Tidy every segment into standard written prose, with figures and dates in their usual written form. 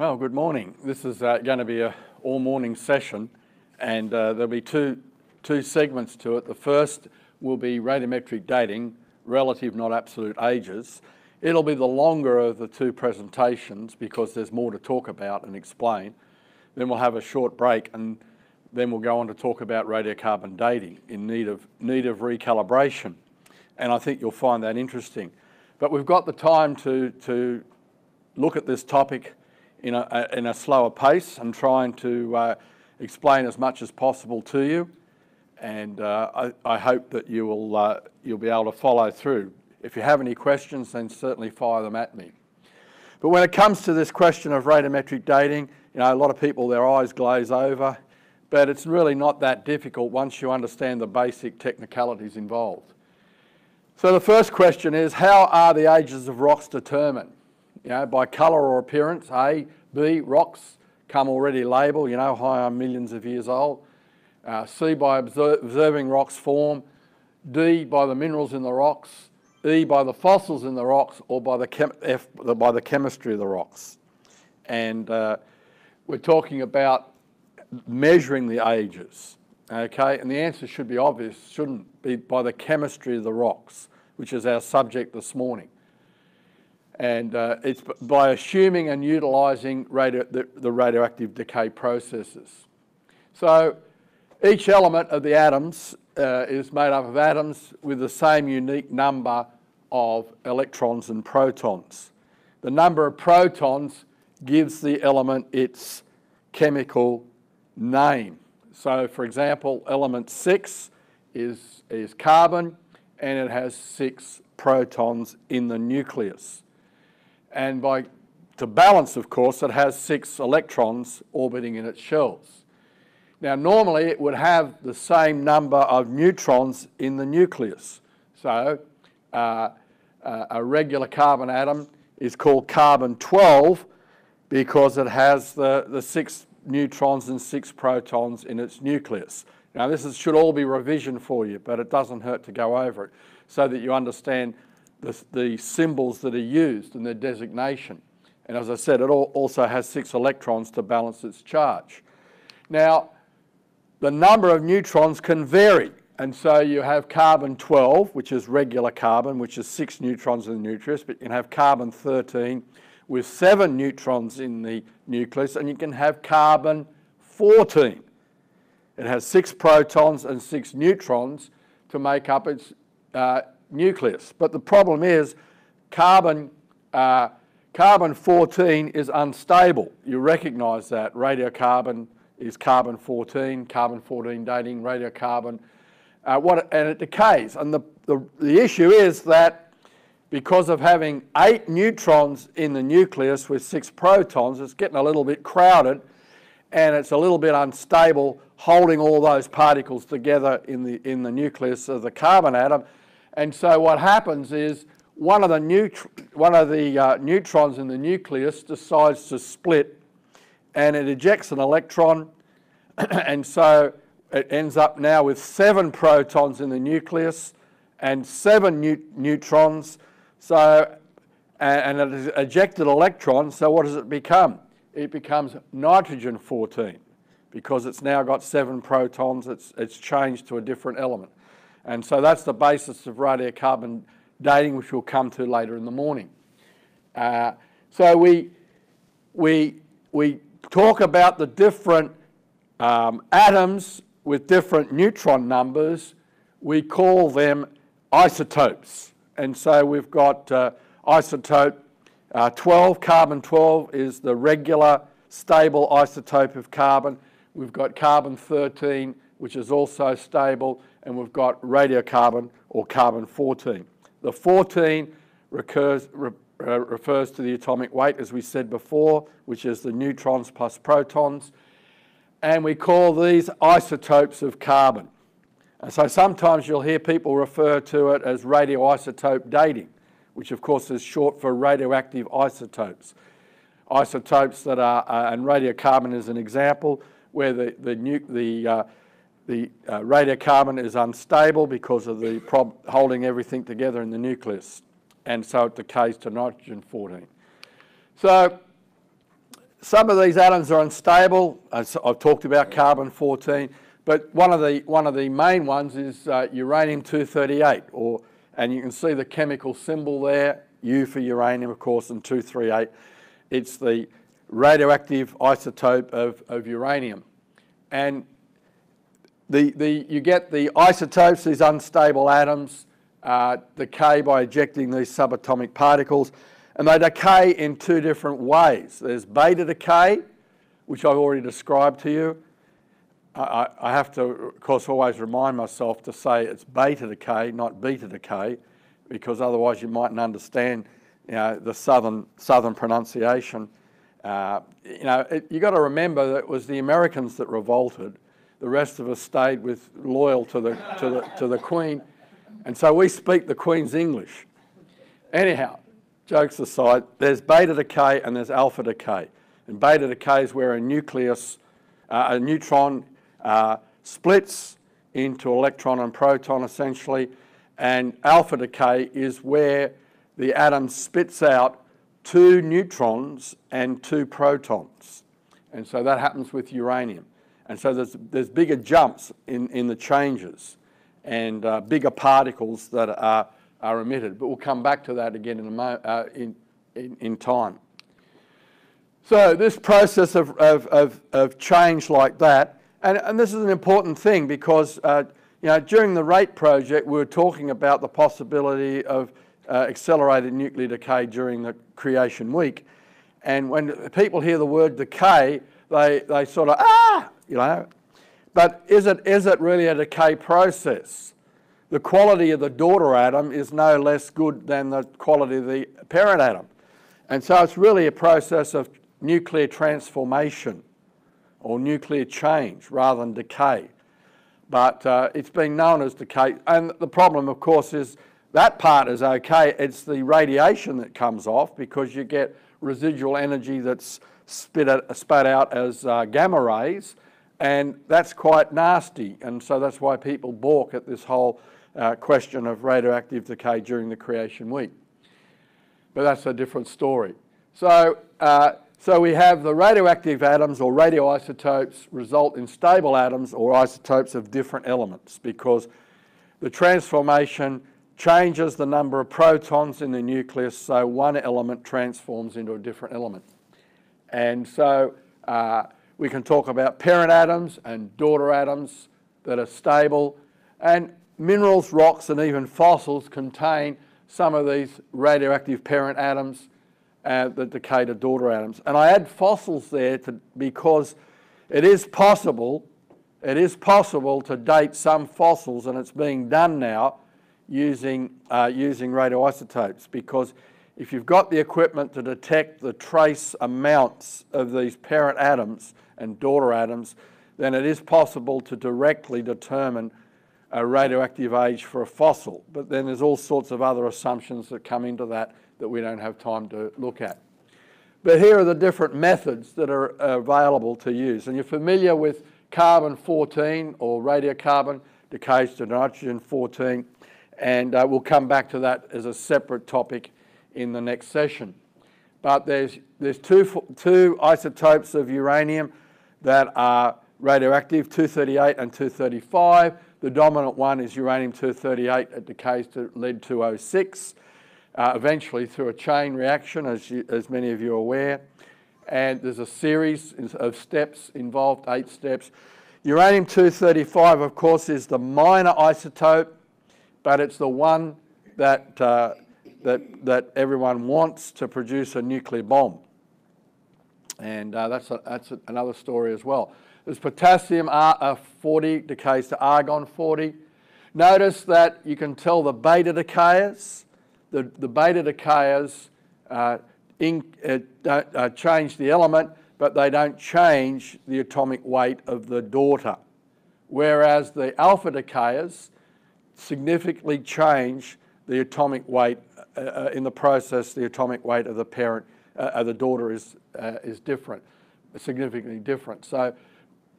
Well, good morning. This is going to be an all-morning session, and there'll be two segments to it. The first will be radiometric dating, relative, not absolute ages. It'll be the longer of the two presentations because there's more to talk about and explain. Then we'll have a short break, and then we'll go on to talk about radiocarbon dating in need of recalibration. And I think you'll find that interesting. But we've got the time to look at this topic in a slower pace and trying to explain as much as possible to you, and I hope that you'll be able to follow through. If you have any questions, then certainly fire them at me. But when it comes to this question of radiometric dating, you know, a lot of people, their eyes glaze over, but it's really not that difficult once you understand the basic technicalities involved. So the first question is, how are the ages of rocks determined? You know, by colour or appearance, A. B, rocks come already labelled, you know, high on millions of years old. C, by observing rocks form. D, by the minerals in the rocks. E, by the fossils in the rocks, or by the F, by the chemistry of the rocks. And we're talking about measuring the ages, okay? And the answer should be obvious, shouldn't it? By the chemistry of the rocks, which is our subject this morning. And it's by assuming and utilising the radioactive decay processes. So each element of the atoms is made up of atoms with the same unique number of electrons and protons. The number of protons gives the element its chemical name. So, for example, element 6 is carbon, and it has 6 protons in the nucleus. And to balance, of course, it has 6 electrons orbiting in its shells. Now, normally it would have the same number of neutrons in the nucleus. So a regular carbon atom is called carbon 12 because it has the 6 neutrons and 6 protons in its nucleus. Now, should all be revision for you, but it doesn't hurt to go over it so that you understand the symbols that are used and their designation. And as I said, it also has 6 electrons to balance its charge. Now, the number of neutrons can vary. And so you have carbon 12, which is regular carbon, which is 6 neutrons in the nucleus, but you can have carbon 13 with 7 neutrons in the nucleus, and you can have carbon 14. It has 6 protons and 6 neutrons to make up its nucleus. But the problem is carbon 14 is unstable. You recognise that. Radiocarbon is carbon 14 dating, radiocarbon, and it decays. And the issue is that because of having 8 neutrons in the nucleus with 6 protons, it's getting a little bit crowded, and it's a little bit unstable holding all those particles together in the nucleus of the carbon atom. And so what happens is one of the neutrons in the nucleus decides to split, and it ejects an electron, and so it ends up now with 7 protons in the nucleus and 7 neutrons. So, and it is ejected electron. So what does it become? It becomes nitrogen 14 because it's now got 7 protons. It's changed to a different element. And so that's the basis of radiocarbon dating, which we'll come to later in the morning. So we talk about the different atoms with different neutron numbers. We call them isotopes. And so we've got isotope 12. Carbon 12 is the regular stable isotope of carbon. We've got carbon 13, which is also stable, and we've got radiocarbon or carbon 14. The 14 refers to the atomic weight, as we said before, which is the neutrons plus protons, and we call these isotopes of carbon. And so sometimes you'll hear people refer to it as radioisotope dating, which of course is short for radioactive isotopes. Isotopes that are, and radiocarbon is an example, where the radiocarbon is unstable because of the holding everything together in the nucleus, and so it decays to nitrogen 14. So Some of these atoms are unstable. I've talked about carbon-14, but one of the main ones is uranium-238, and you can see the chemical symbol there, U for uranium, of course, and 238. It's the radioactive isotope of uranium, and you get the isotopes, these unstable atoms, decay by ejecting these subatomic particles. And they decay in two different ways. There's beta decay, which I've already described to you. I have to, of course, always remind myself to say it's beta decay, not beta decay, because otherwise you mightn't understand, you know, the southern pronunciation. You know, you got to remember that it was the Americans that revolted. The rest of us stayed with loyal to the Queen, and so we speak the Queen's English. Anyhow. Jokes aside, there's beta decay and there's alpha decay. And beta decay is where a neutron splits into electron and proton, essentially. And alpha decay is where the atom spits out 2 neutrons and 2 protons. And so that happens with uranium. And so there's bigger jumps in the changes and bigger particles that are emitted, but we'll come back to that again in time. So this process of change like that, and this is an important thing because you know, during the RATE project we were talking about the possibility of accelerated nuclear decay during the creation week, and when people hear the word decay, they sort of you know, but is it really a decay process? The quality of the daughter atom is no less good than the quality of the parent atom. And so it's really a process of nuclear transformation or nuclear change rather than decay. But it's been known as decay. And the problem, of course, is that part is okay. It's the radiation that comes off because you get residual energy that's spat out as gamma rays, and that's quite nasty. And so that's why people balk at this whole question of radioactive decay during the creation week. But that's a different story. So, we have the radioactive atoms or radioisotopes result in stable atoms or isotopes of different elements because the transformation changes the number of protons in the nucleus, so one element transforms into a different element. And so we can talk about parent atoms and daughter atoms that are stable, and minerals, rocks, and even fossils contain some of these radioactive parent atoms that decay to daughter atoms. And I add fossils there because it is possible to date some fossils, and it's being done now using radioisotopes, because if you've got the equipment to detect the trace amounts of these parent atoms and daughter atoms, then it is possible to directly determine a radioactive age for a fossil. But then there's all sorts of other assumptions that come into that we don't have time to look at. But here are the different methods that are available to use. And you're familiar with carbon-14 or radiocarbon decays to nitrogen-14, and we'll come back to that as a separate topic in the next session. But there's two isotopes of uranium that are radioactive, 238 and 235. The dominant one is uranium-238. It decays to lead-206, eventually through a chain reaction, as many of you are aware. And there's a series of steps involved, 8 steps. Uranium-235, of course, is the minor isotope, but it's the one that everyone wants to produce a nuclear bomb. And that's another story as well. There's potassium-40 decays to argon-40. Notice that you can tell the beta decayers. The beta decayers change the element, but they don't change the atomic weight of the daughter. Whereas the alpha decayers significantly change the atomic weight in the process. The atomic weight of the parent, the daughter is different, significantly different. So,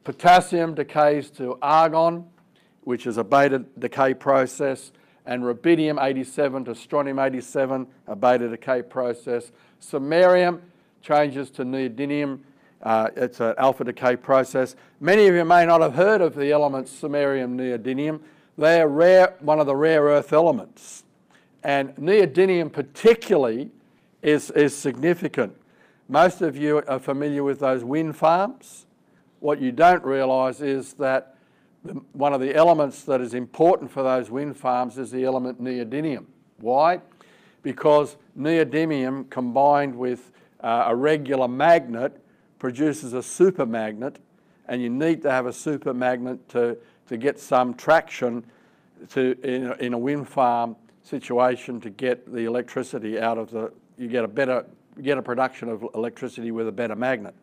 potassium decays to argon, which is a beta decay process, and rubidium-87 to strontium-87, a beta decay process. Samarium changes to neodymium, It's an alpha decay process. Many of you may not have heard of the elements samarium, neodymium. They're rare, one of the rare earth elements. And neodymium particularly is significant. Most of you are familiar with those wind farms. What you don't realise is that one of the elements that is important for those wind farms is the element neodymium. Why? Because neodymium combined with a regular magnet produces a supermagnet, and you need to have a supermagnet to get some traction in a wind farm situation to get the electricity out of the, you get a production of electricity with a better magnet.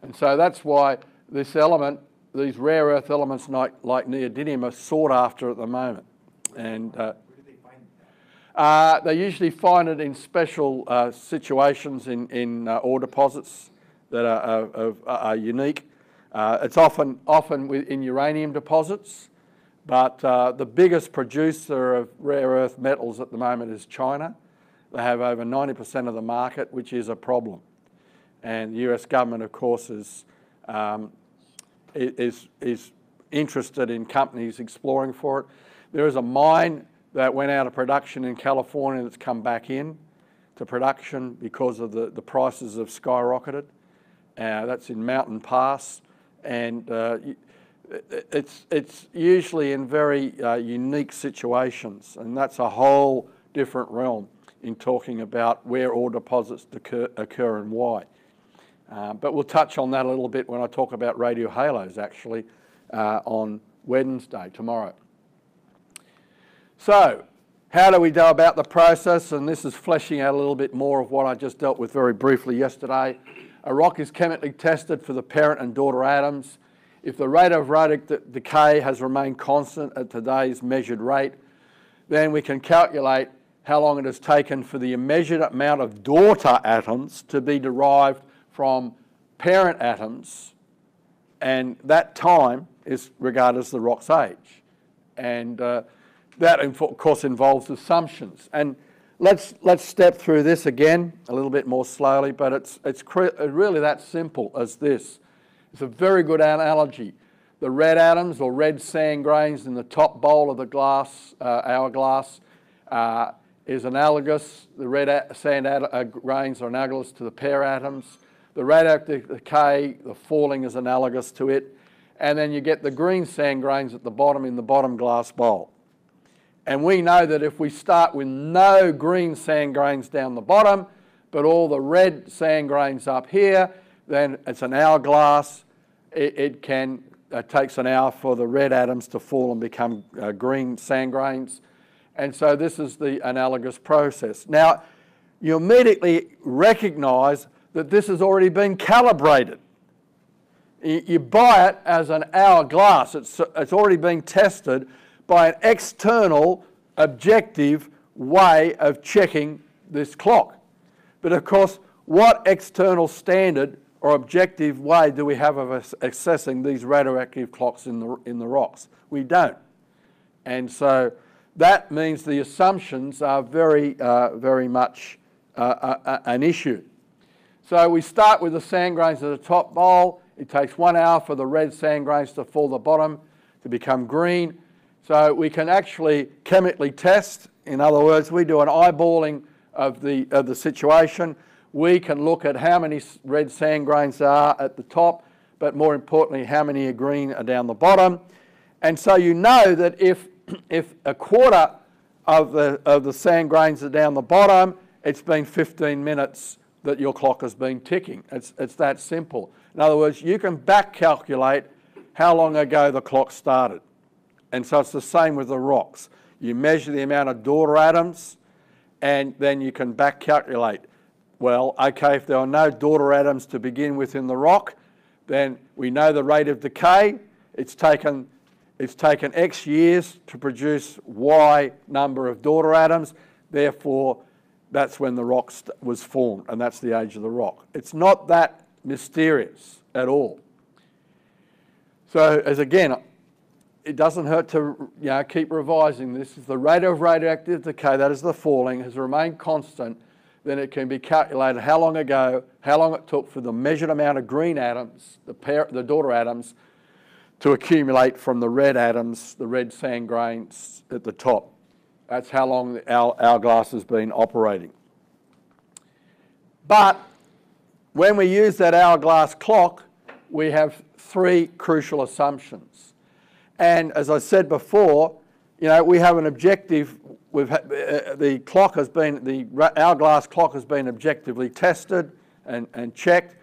And so that's why this element, these rare earth elements like neodymium are sought after at the moment. And where do they find that? They usually find it in special situations in ore deposits that are unique. It's often in uranium deposits, but the biggest producer of rare earth metals at the moment is China. They have over 90% of the market, which is a problem. And the US government, of course, is interested in companies exploring for it. There is a mine that went out of production in California that's come back in to production because of the prices have skyrocketed. That's in Mountain Pass, and it's usually in very unique situations, and that's a whole different realm in talking about where ore deposits occur and why. But we'll touch on that a little bit when I talk about radio halos, actually, on Wednesday, tomorrow. So, how do we go about the process? And this is fleshing out a little bit more of what I just dealt with very briefly yesterday. A rock is chemically tested for the parent and daughter atoms. If the rate of radic decay has remained constant at today's measured rate, then we can calculate how long it has taken for the measured amount of daughter atoms to be derived from parent atoms, and that time is regarded as the rock's age. And that, of course, involves assumptions. And let's step through this again a little bit more slowly, but it's really that simple as this. It's a very good analogy. The red atoms or red sand grains in the top bowl of the glass hourglass is analogous. The red sand grains are analogous to the pair atoms. The radioactive decay, the falling, is analogous to it. And then you get the green sand grains at the bottom in the bottom glass bowl. And we know that if we start with no green sand grains down the bottom, but all the red sand grains up here, then it's an hourglass. It takes an hour for the red atoms to fall and become green sand grains. And so this is the analogous process. Now, you immediately recognize that this has already been calibrated. You buy it as an hourglass. It's already been tested by an external, objective way of checking this clock. But of course, what external standard or objective way do we have of assessing these radioactive clocks in the rocks? We don't. And so that means the assumptions are very much an issue. So we start with the sand grains at the top bowl. It takes 1 hour for the red sand grains to fall to the bottom to become green. So we can actually chemically test. In other words, we do an eyeballing of the situation. We can look at how many red sand grains are at the top, but more importantly, how many are green are down the bottom. And so you know that if a quarter of the sand grains are down the bottom, it's been 15 minutes that your clock has been ticking. It's that simple. In other words, you can back calculate how long ago the clock started. And so it's the same with the rocks. You measure the amount of daughter atoms, and then you can back calculate, well, okay, if there are no daughter atoms to begin with in the rock, then we know the rate of decay. It's taken X years to produce Y number of daughter atoms. Therefore, that's when the rock was formed, and that's the age of the rock. It's not that mysterious at all. So, as again, it doesn't hurt to keep revising this. If the rate of radioactive decay, that is the falling, has remained constant, then it can be calculated how long ago, how long it took for the measured amount of green atoms, the daughter atoms, to accumulate from the red atoms, the red sand grains at the top. That's how long our hourglass has been operating. But when we use that hourglass clock, we have three crucial assumptions. And as I said before, you know, we have an objective. The hourglass clock has been objectively tested and checked.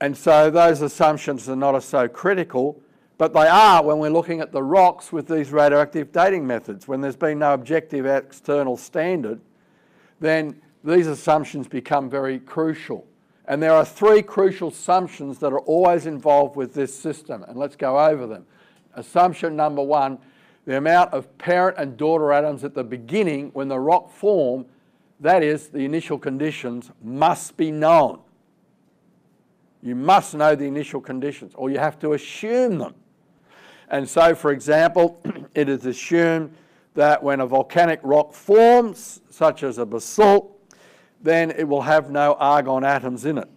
And so those assumptions are not so critical, but they are when we're looking at the rocks with these radioactive dating methods. When there's been no objective external standard, then these assumptions become very crucial. And there are three crucial assumptions that are always involved with this system, and let's go over them. Assumption number one, the amount of parent and daughter atoms at the beginning when the rock formed, that is, the initial conditions, must be known. You must know the initial conditions, or you have to assume them. And so, for example, it is assumed that when a volcanic rock forms, such as a basalt, then it will have no argon atoms in it.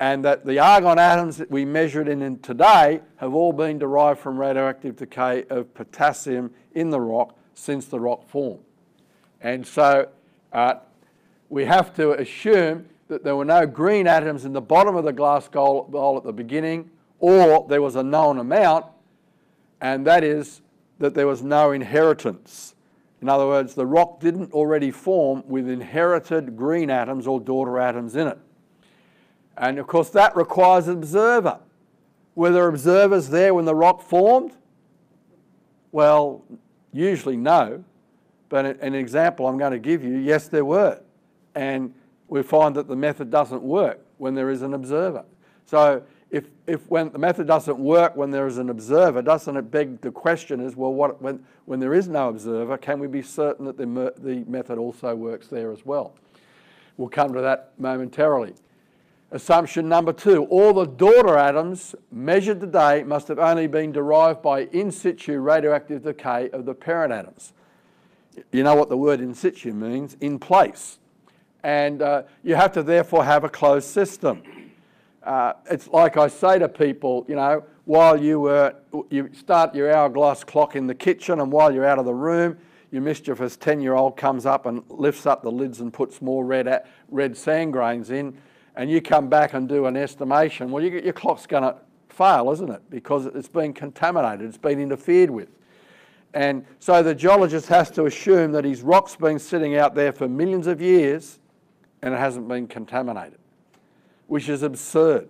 And that the argon atoms that we measured in today have all been derived from radioactive decay of potassium in the rock since the rock formed. And so we have to assume that there were no green atoms in the bottom of the glass bowl at the beginning, or there was a known amount, and that is that there was no inheritance. In other words, the rock didn't already form with inherited green atoms or daughter atoms in it. And of course that requires an observer. Were there observers there when the rock formed? Well, usually no, but an example I'm going to give you, yes there were. And we find that the method doesn't work when there is an observer. So when the method doesn't work when there is an observer, doesn't it beg the question is, well, when there is no observer, can we be certain that the method also works there as well? We'll come to that momentarily. Assumption number two, all the daughter atoms measured today must have only been derived by in situ radioactive decay of the parent atoms. You know what the word in situ means, in place. And you have to therefore have a closed system. It's like I say to people, you know, while you start your hourglass clock in the kitchen, and while you're out of the room, your mischievous 10-year-old comes up and lifts up the lids and puts more red sand grains in, and you come back and do an estimation. Well, your clock's going to fail, isn't it? Because it's been contaminated, it's been interfered with. And so the geologist has to assume that his rock's been sitting out there for millions of years and it hasn't been contaminated, which is absurd.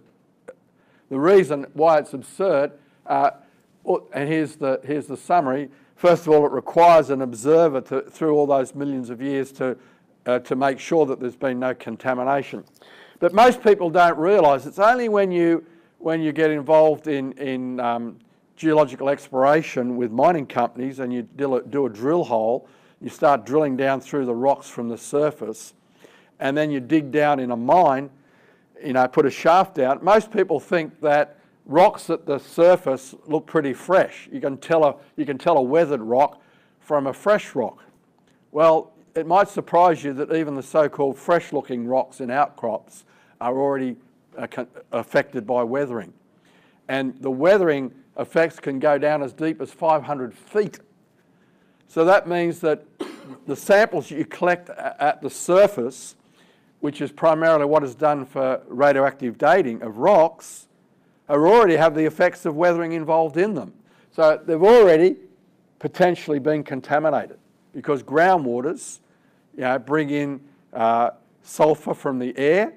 The reason why it's absurd, and here's the summary. First of all, it requires an observer through all those millions of years to make sure that there's been no contamination. But most people don't realise it's only when you get involved in geological exploration with mining companies and you do a drill hole, you start drilling down through the rocks from the surface, and then you dig down in a mine, you know, put a shaft out. Most people think that rocks at the surface look pretty fresh. You can tell a weathered rock from a fresh rock. Well, it might surprise you that even the so-called fresh-looking rocks in outcrops are already affected by weathering. And the weathering effects can go down as deep as 500 feet. So that means that the samples you collect at the surface, which is primarily what is done for radioactive dating of rocks, already have the effects of weathering involved in them. So they've already potentially been contaminated because groundwaters, you know, bring in sulfur from the air,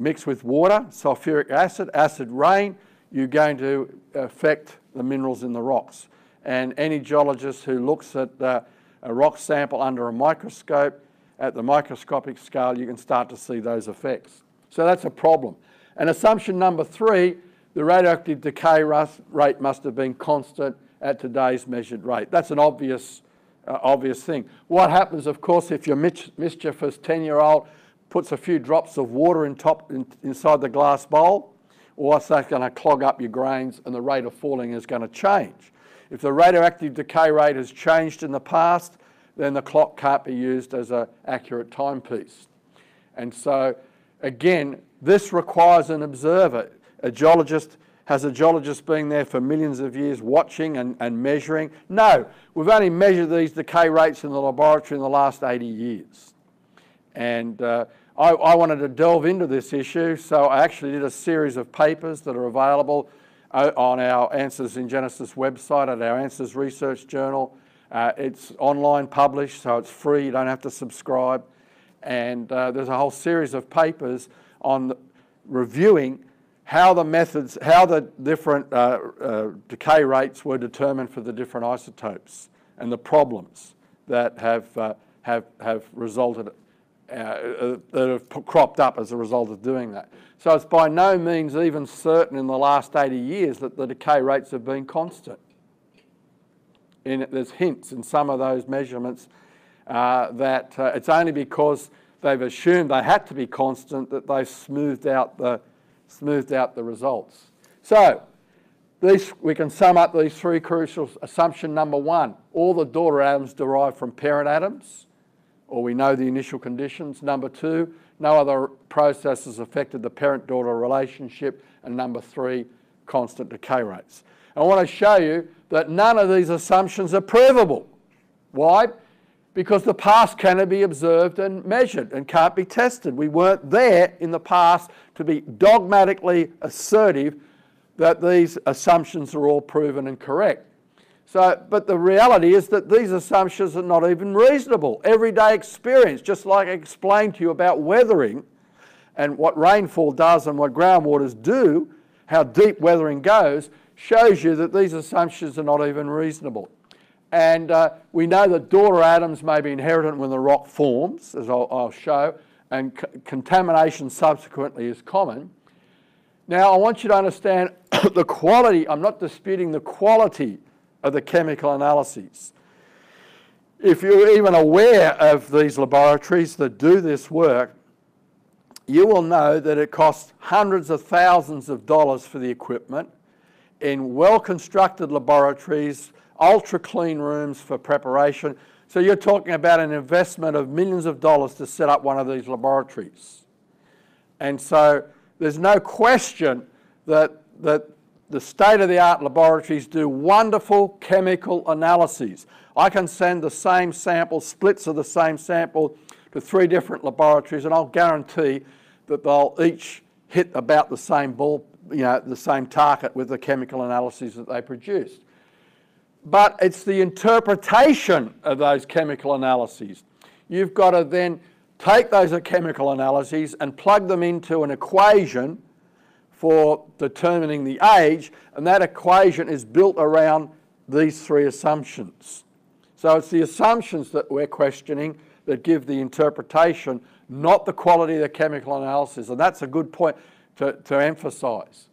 mixed with water, sulfuric acid, acid rain. You're going to affect the minerals in the rocks. And any geologist who looks at a rock sample under a microscope, at the microscopic scale, you can start to see those effects. So that's a problem. And assumption number three, the radioactive decay rate must have been constant at today's measured rate. That's an obvious thing. What happens, of course, if your mischievous 10-year-old puts a few drops of water inside the glass bowl? Well, what's that going to clog up your grains, and the rate of falling is going to change. If the radioactive decay rate has changed in the past, then the clock can't be used as an accurate timepiece. And so, again, this requires an observer. A geologist, has a geologist been there for millions of years watching and measuring? No, we've only measured these decay rates in the laboratory in the last 80 years. And I wanted to delve into this issue, so I actually did a series of papers that are available on our Answers in Genesis website, at our Answers Research Journal. It's online published, so it's free, you don't have to subscribe. And there's a whole series of papers on reviewing how the methods, how the different decay rates were determined for the different isotopes and the problems that have resulted, that have cropped up as a result of doing that. So it's by no means even certain in the last 80 years that the decay rates have been constant. In it, there's hints in some of those measurements that it's only because they've assumed they had to be constant that they've smoothed out the results. So we can sum up these three crucial assumptions. Number one, all the daughter atoms derive from parent atoms, or we know the initial conditions. Number two, no other processes affected the parent-daughter relationship. And number three, constant decay rates. I want to show you that none of these assumptions are provable. Why? Because the past cannot be observed and measured and can't be tested. We weren't there in the past to be dogmatically assertive that these assumptions are all proven and correct. So, but the reality is that these assumptions are not even reasonable. Everyday experience, just like I explained to you about weathering and what rainfall does and what groundwaters do, how deep weathering goes, shows you that these assumptions are not even reasonable. And we know that daughter atoms may be inherited when the rock forms, as I'll show, and contamination subsequently is common. Now, I want you to understand the quality. I'm not disputing the quality of the chemical analyses. If you're even aware of these laboratories that do this work, you will know that it costs hundreds of thousands of dollars for the equipment in well-constructed laboratories, ultra-clean rooms for preparation. So you're talking about an investment of millions of dollars to set up one of these laboratories. And so there's no question that the state-of-the-art laboratories do wonderful chemical analyses. I can send the same sample, splits of the same sample, to three different laboratories, and I'll guarantee that they'll each hit about the same ball, you know, the same target with the chemical analyses that they produced. But it's the interpretation of those chemical analyses. You've got to then take those chemical analyses and plug them into an equation for determining the age, and that equation is built around these three assumptions. So it's the assumptions that we're questioning that give the interpretation, not the quality of the chemical analysis, and that's a good point to emphasise.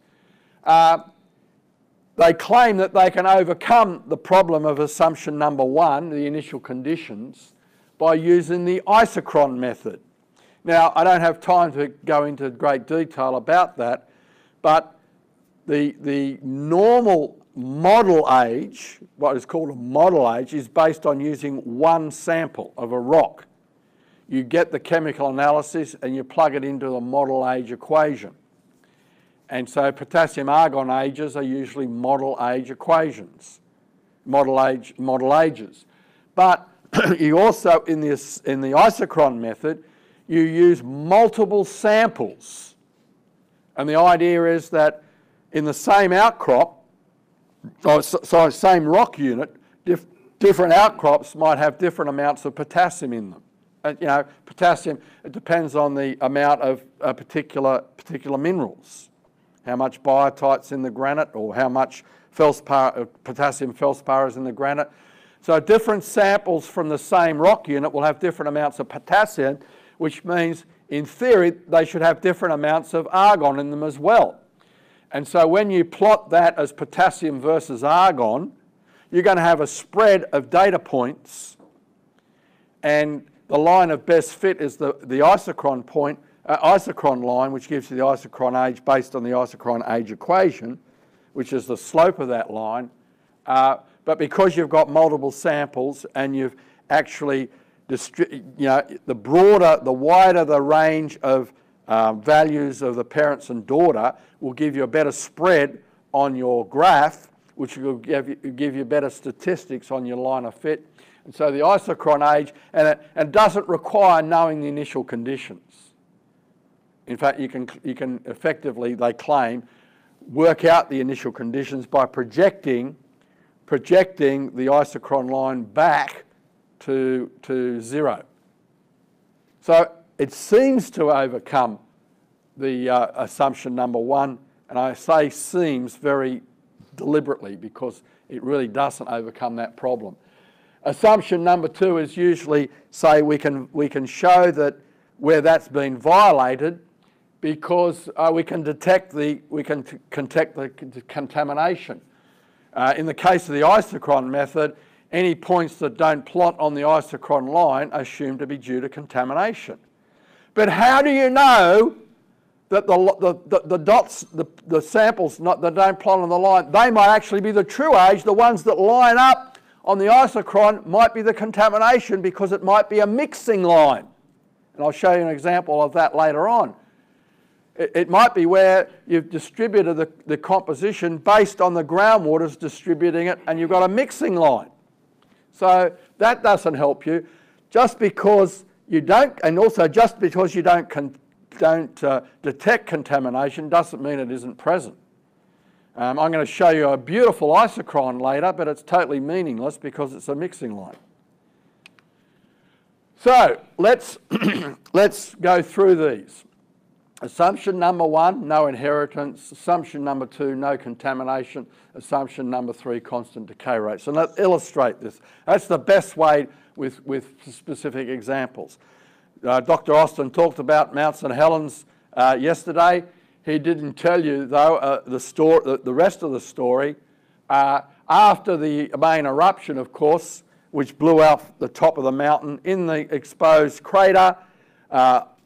They claim that they can overcome the problem of assumption number one, the initial conditions, by using the isochron method. Now, I don't have time to go into great detail about that, but the normal model age, what is called a model age, is based on using one sample of a rock. You get the chemical analysis and you plug it into the model age equation. And so potassium argon ages are usually model age equations, model ages. But you also, in the isochron method, you use multiple samples. And the idea is that in the same outcrop, sorry, same rock unit, different outcrops might have different amounts of potassium in them. You know, potassium, it depends on the amount of particular minerals, how much biotite's in the granite or how much feldspar, potassium feldspar is in the granite. So different samples from the same rock unit will have different amounts of potassium, which means in theory they should have different amounts of argon in them as well. And so when you plot that as potassium versus argon, you're going to have a spread of data points, and the line of best fit is the isochron point, isochron line, which gives you the isochron age based on the isochron age equation, which is the slope of that line. But because you've got multiple samples and you've actually, the broader, the wider the range of values of the parents and daughter will give you a better spread on your graph, which will give you better statistics on your line of fit. And so the isochron age, and it doesn't require knowing the initial conditions. In fact, you can effectively, they claim, work out the initial conditions by projecting the isochron line back to zero. So it seems to overcome the assumption number one, and I say seems very deliberately because it really doesn't overcome that problem. Assumption number two is usually say we can show that where that's been violated because we can detect the contamination. In the case of the isochron method, any points that don't plot on the isochron line are assumed to be due to contamination. But how do you know that the dots, the samples that don't plot on the line, they might actually be the true age? The ones that line up on the isochron might be the contamination because it might be a mixing line. And I'll show you an example of that later on. It might be where you've distributed the composition based on the groundwaters distributing it, and you've got a mixing line. So that doesn't help you. Just because you don't, and also just because you don't detect contamination doesn't mean it isn't present. I'm going to show you a beautiful isochron later, but it's totally meaningless because it's a mixing line. So let's go through these. Assumption number one, no inheritance. Assumption number two, no contamination. Assumption number three, constant decay rates. And let's illustrate this. That's the best way with specific examples. Dr. Austin talked about Mount St Helens yesterday. He didn't tell you, though, the rest of the story. After the main eruption, of course, which blew out the top of the mountain, in the exposed crater,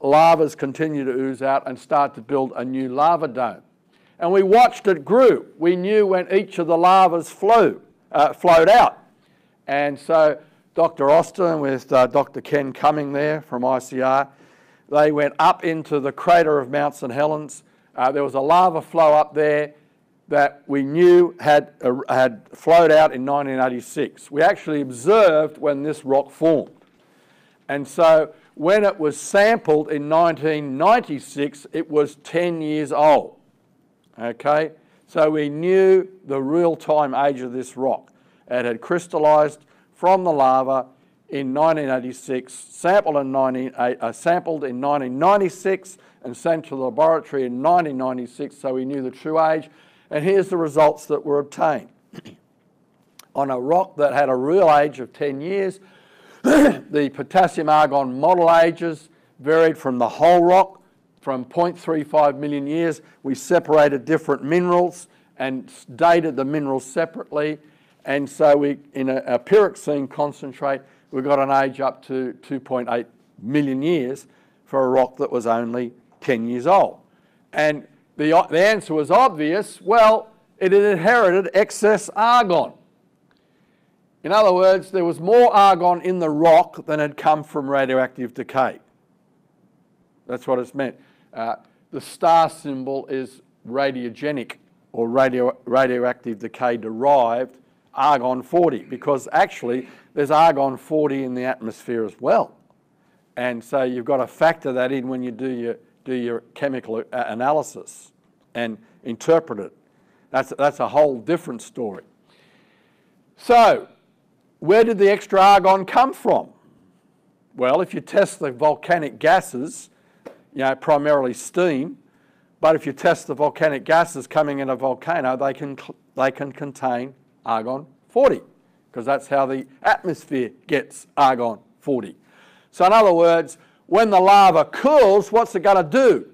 lavas continue to ooze out and start to build a new lava dome. And we watched it grew. We knew when each of the lavas flowed out. And so Dr. Austin with Dr. Ken Cumming there from ICR, they went up into the crater of Mount St Helens. There was a lava flow up there that we knew had flowed out in 1986. We actually observed when this rock formed. And so when it was sampled in 1996, it was 10 years old, okay? So we knew the real-time age of this rock. It had crystallized from the lava in 1986, sampled in 1996, and sent to the laboratory in 1996, so we knew the true age. And here's the results that were obtained. On a rock that had a real age of 10 years, the potassium argon model ages varied from the whole rock from 0.35 million years. We separated different minerals and dated the minerals separately. And so we, in a pyroxene concentrate, we got an age up to 2.8 million years for a rock that was only 10 years old. And the answer was obvious. Well, it had inherited excess argon. In other words, there was more argon in the rock than had come from radioactive decay. That's what it's meant. The star symbol is radiogenic or radioactive decay derived argon-40, because actually there's argon-40 in the atmosphere as well. And so you've got to factor that in when you do your chemical analysis and interpret it. That's a whole different story. So, where did the extra argon come from? Well, if you test the volcanic gases, primarily steam, but if you test the volcanic gases coming in a volcano, they can contain argon-40, because that's how the atmosphere gets argon-40. So in other words, when the lava cools, what's it going to do?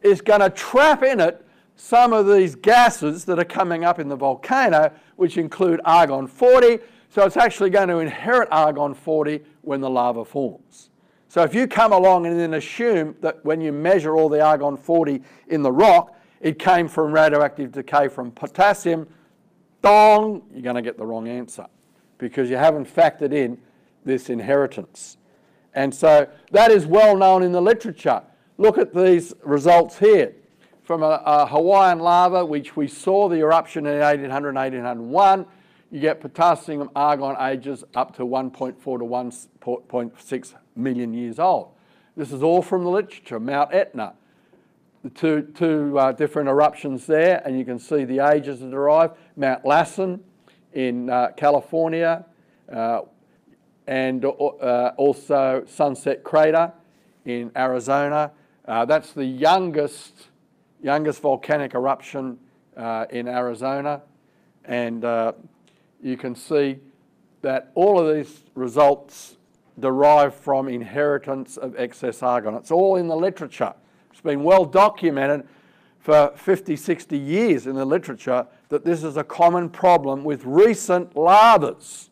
It's going to trap in it some of these gases that are coming up in the volcano, which include argon-40, so it's actually going to inherit argon-40 when the lava forms. So if you come along and then assume that when you measure all the argon-40 in the rock, it came from radioactive decay from potassium, dong, you're going to get the wrong answer because you haven't factored in this inheritance. And so that is well known in the literature. Look at these results here. From a Hawaiian lava, which we saw the eruption in 1800 and 1801, you get potassium argon ages up to 1.4 to 1.6 million years old. This is all from the literature. Mount Etna, two different eruptions there, and you can see the ages that arrive. Mount Lassen in California, and also Sunset Crater in Arizona. That's the youngest volcanic eruption in Arizona. And you can see that all of these results derive from inheritance of excess argon. It's all in the literature. It's been well documented for 50, 60 years in the literature that this is a common problem with recent lavas.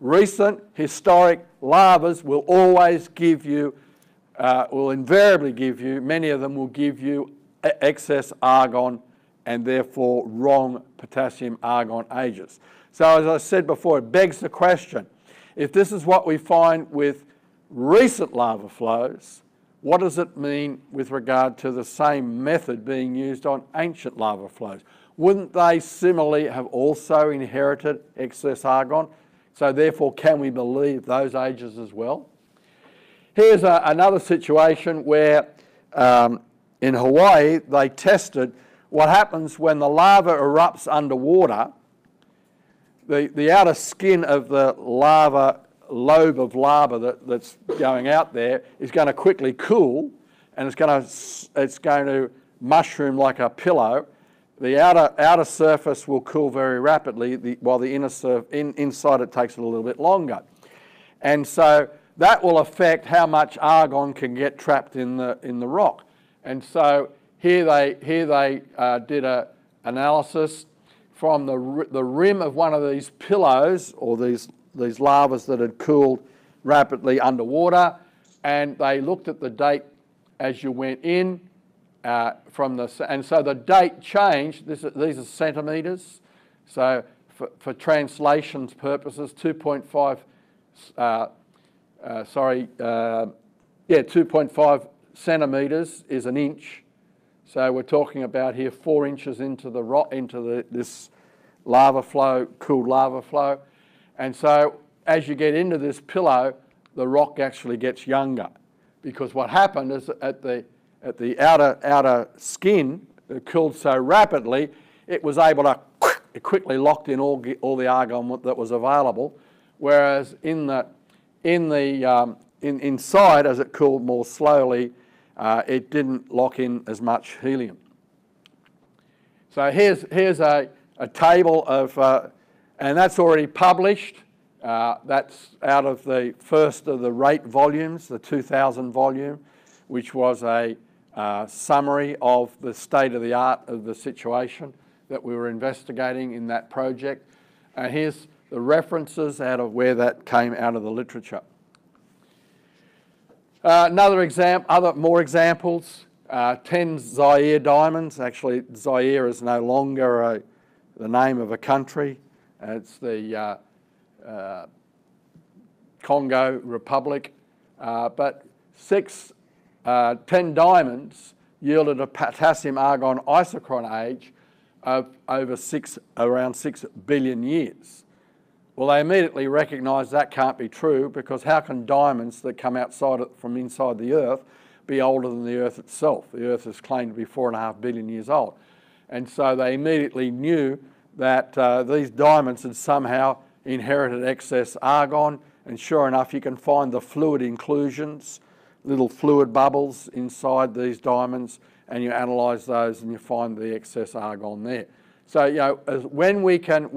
Recent historic lavas will always give you, will invariably give you, many of them will give you excess argon and therefore wrong potassium argon ages. So as I said before, it begs the question, if this is what we find with recent lava flows, what does it mean with regard to the same method being used on ancient lava flows? Wouldn't they similarly have also inherited excess argon? So therefore, can we believe those ages as well? Here's another situation where in Hawaii, they tested what happens when the lava erupts underwater. The outer skin of the lava, lobe of lava that's going out there is going to quickly cool, and it's going to mushroom like a pillow. The outer surface will cool very rapidly, while the inner inside it takes a little bit longer. And so that will affect how much argon can get trapped in the rock. And so here they did an analysis from the rim of one of these pillows, or these lavas that had cooled rapidly underwater, and they looked at the date as you went in. And so the date changed. These are centimetres. So for translations purposes, 2.5 centimetres is an inch. So we're talking about here 4 inches into the rock, into this lava flow, cooled lava flow. And so as you get into this pillow, the rock actually gets younger, because what happened is at the outer skin, it cooled so rapidly, it was able to quickly locked in all the argon that was available, whereas inside, as it cooled more slowly, it didn't lock in as much helium. So here's a table of, and that's already published. That's out of the first of the RATE volumes, the 2000 volume, which was a summary of the state of the art of the situation that we were investigating in that project. And here's the references out of where that came out of the literature. More examples, 10 Zaire diamonds. Actually, Zaire is no longer the name of a country. It's the Congo Republic. But 10 diamonds yielded a potassium argon isochron age of around 6 billion years. Well, they immediately recognised that can't be true, because how can diamonds that come from inside the Earth be older than the Earth itself? The Earth is claimed to be 4.5 billion years old. And so they immediately knew that these diamonds had somehow inherited excess argon, and sure enough, you can find the fluid inclusions, little fluid bubbles inside these diamonds, and you analyse those and you find the excess argon there. So, you know, when we can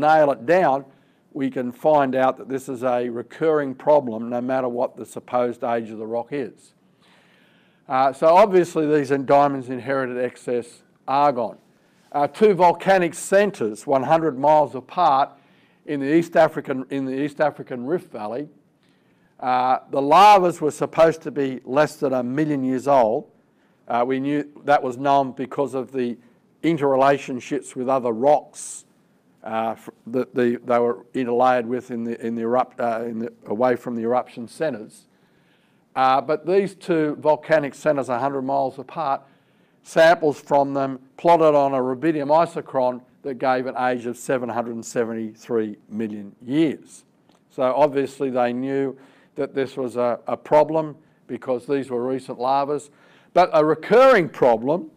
nail it down, we can find out that this is a recurring problem no matter what the supposed age of the rock is. So obviously these diamonds inherited excess argon. Two volcanic centres 100 miles apart in the East African Rift Valley. The lavas were supposed to be less than 1 million years old. We knew that was known because of the interrelationships with other rocks They were interlayered with away from the eruption centres. But these two volcanic centres, 100 miles apart, samples from them plotted on a rubidium isochron that gave an age of 773 million years. So obviously they knew that this was a problem because these were recent lavas. But a recurring problem,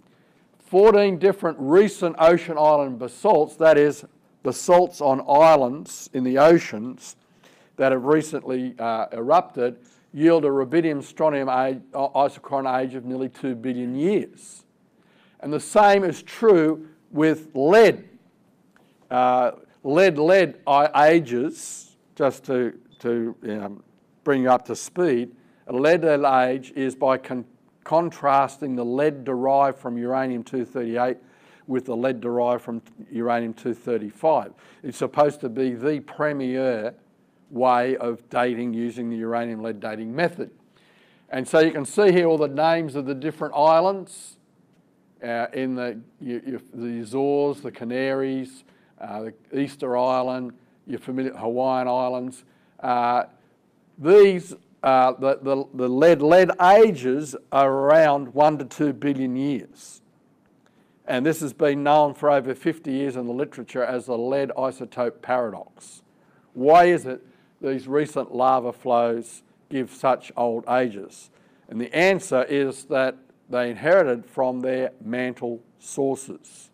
14 different recent ocean island basalts, that is, basalts on islands in the oceans that have recently erupted, yield a rubidium strontium isochron age of nearly 2 billion years. And the same is true with lead. Lead ages, just to bring you up to speed, a lead age is by contrasting the lead derived from uranium-238 with the lead derived from uranium-235. It's supposed to be the premier way of dating using the uranium-lead dating method. And so you can see here all the names of the different islands in the Azores, the Canaries, the Easter Island, your familiar Hawaiian Islands. The lead ages are around 1 to 2 billion years. And this has been known for over 50 years in the literature as the lead isotope paradox. Why is it these recent lava flows give such old ages? And the answer is that they inherited from their mantle sources.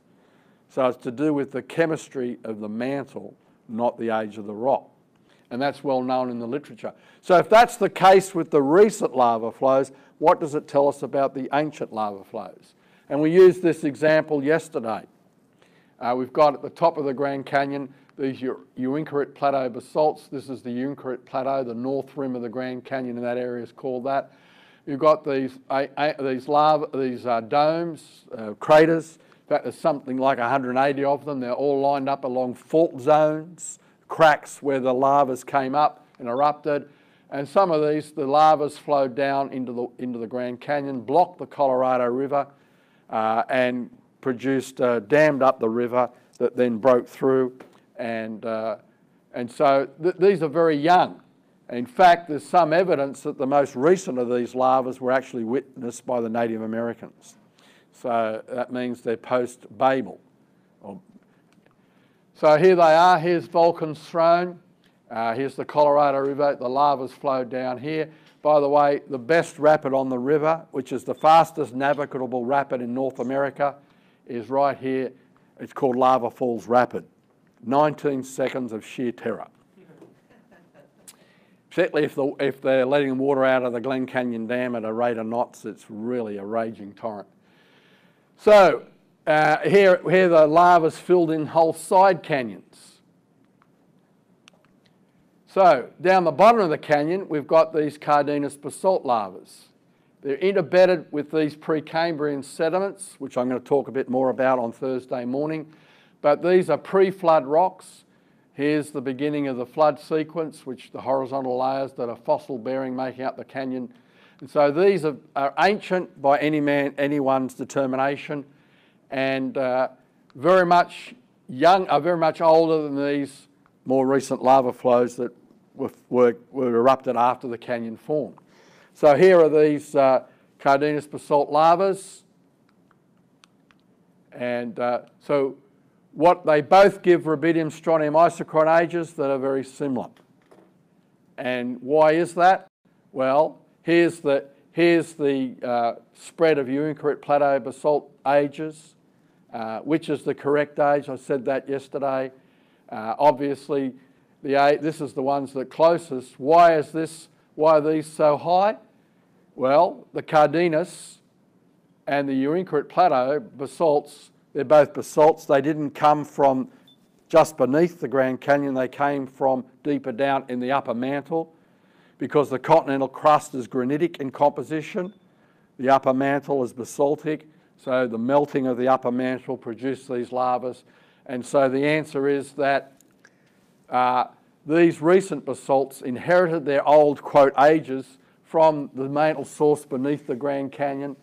So it's to do with the chemistry of the mantle, not the age of the rock. And that's well known in the literature. So if that's the case with the recent lava flows, what does it tell us about the ancient lava flows? And we used this example yesterday. We've got at the top of the Grand Canyon these Uinkaret Plateau basalts. This is the Uinkaret Plateau, the north rim of the Grand Canyon, and that area is called that. You've got these domes, craters. In fact, there's something like 180 of them. They're all lined up along fault zones, cracks where the lavas came up and erupted. And some of these, the lavas flowed down into the Grand Canyon, blocked the Colorado River, and produced, dammed up the river that then broke through. And so these are very young. In fact, there's some evidence that the most recent of these lavas were actually witnessed by the Native Americans. So that means they're post-Babel. So here they are. Here's Vulcan's throne. Here's the Colorado River. The lava's flowed down here. By the way, the best rapid on the river, which is the fastest navigable rapid in North America, is right here. It's called Lava Falls Rapid. 19 seconds of sheer terror. Particularly if they're letting water out of the Glen Canyon Dam at a rate of knots, it's really a raging torrent. So here the lava's filled in whole side canyons. So down the bottom of the canyon, we've got these Cardenas basalt lavas. They're interbedded with these Precambrian sediments, which I'm going to talk a bit more about on Thursday morning. But these are pre-flood rocks. Here's the beginning of the flood sequence, which the horizontal layers that are fossil-bearing making up the canyon. And so these are ancient by anyone's determination, and very much older than these more recent lava flows that were erupted after the canyon formed. So here are these Cardenas basalt lavas, and so what they both give rubidium strontium isochron ages that are very similar. And why is that? Well, here's the spread of Uinkaret Plateau basalt ages, which is the correct age. I said that yesterday. Obviously, this is the ones that are closest. Why is this? Why are these so high? Well, the Cardenas and the Uinkaret Plateau basalts, they're both basalts. They didn't come from just beneath the Grand Canyon. They came from deeper down in the upper mantle because the continental crust is granitic in composition. The upper mantle is basaltic. So the melting of the upper mantle produced these lavas. And so the answer is that these recent basalts inherited their old, quote, ages from the mantle source beneath the Grand Canyon.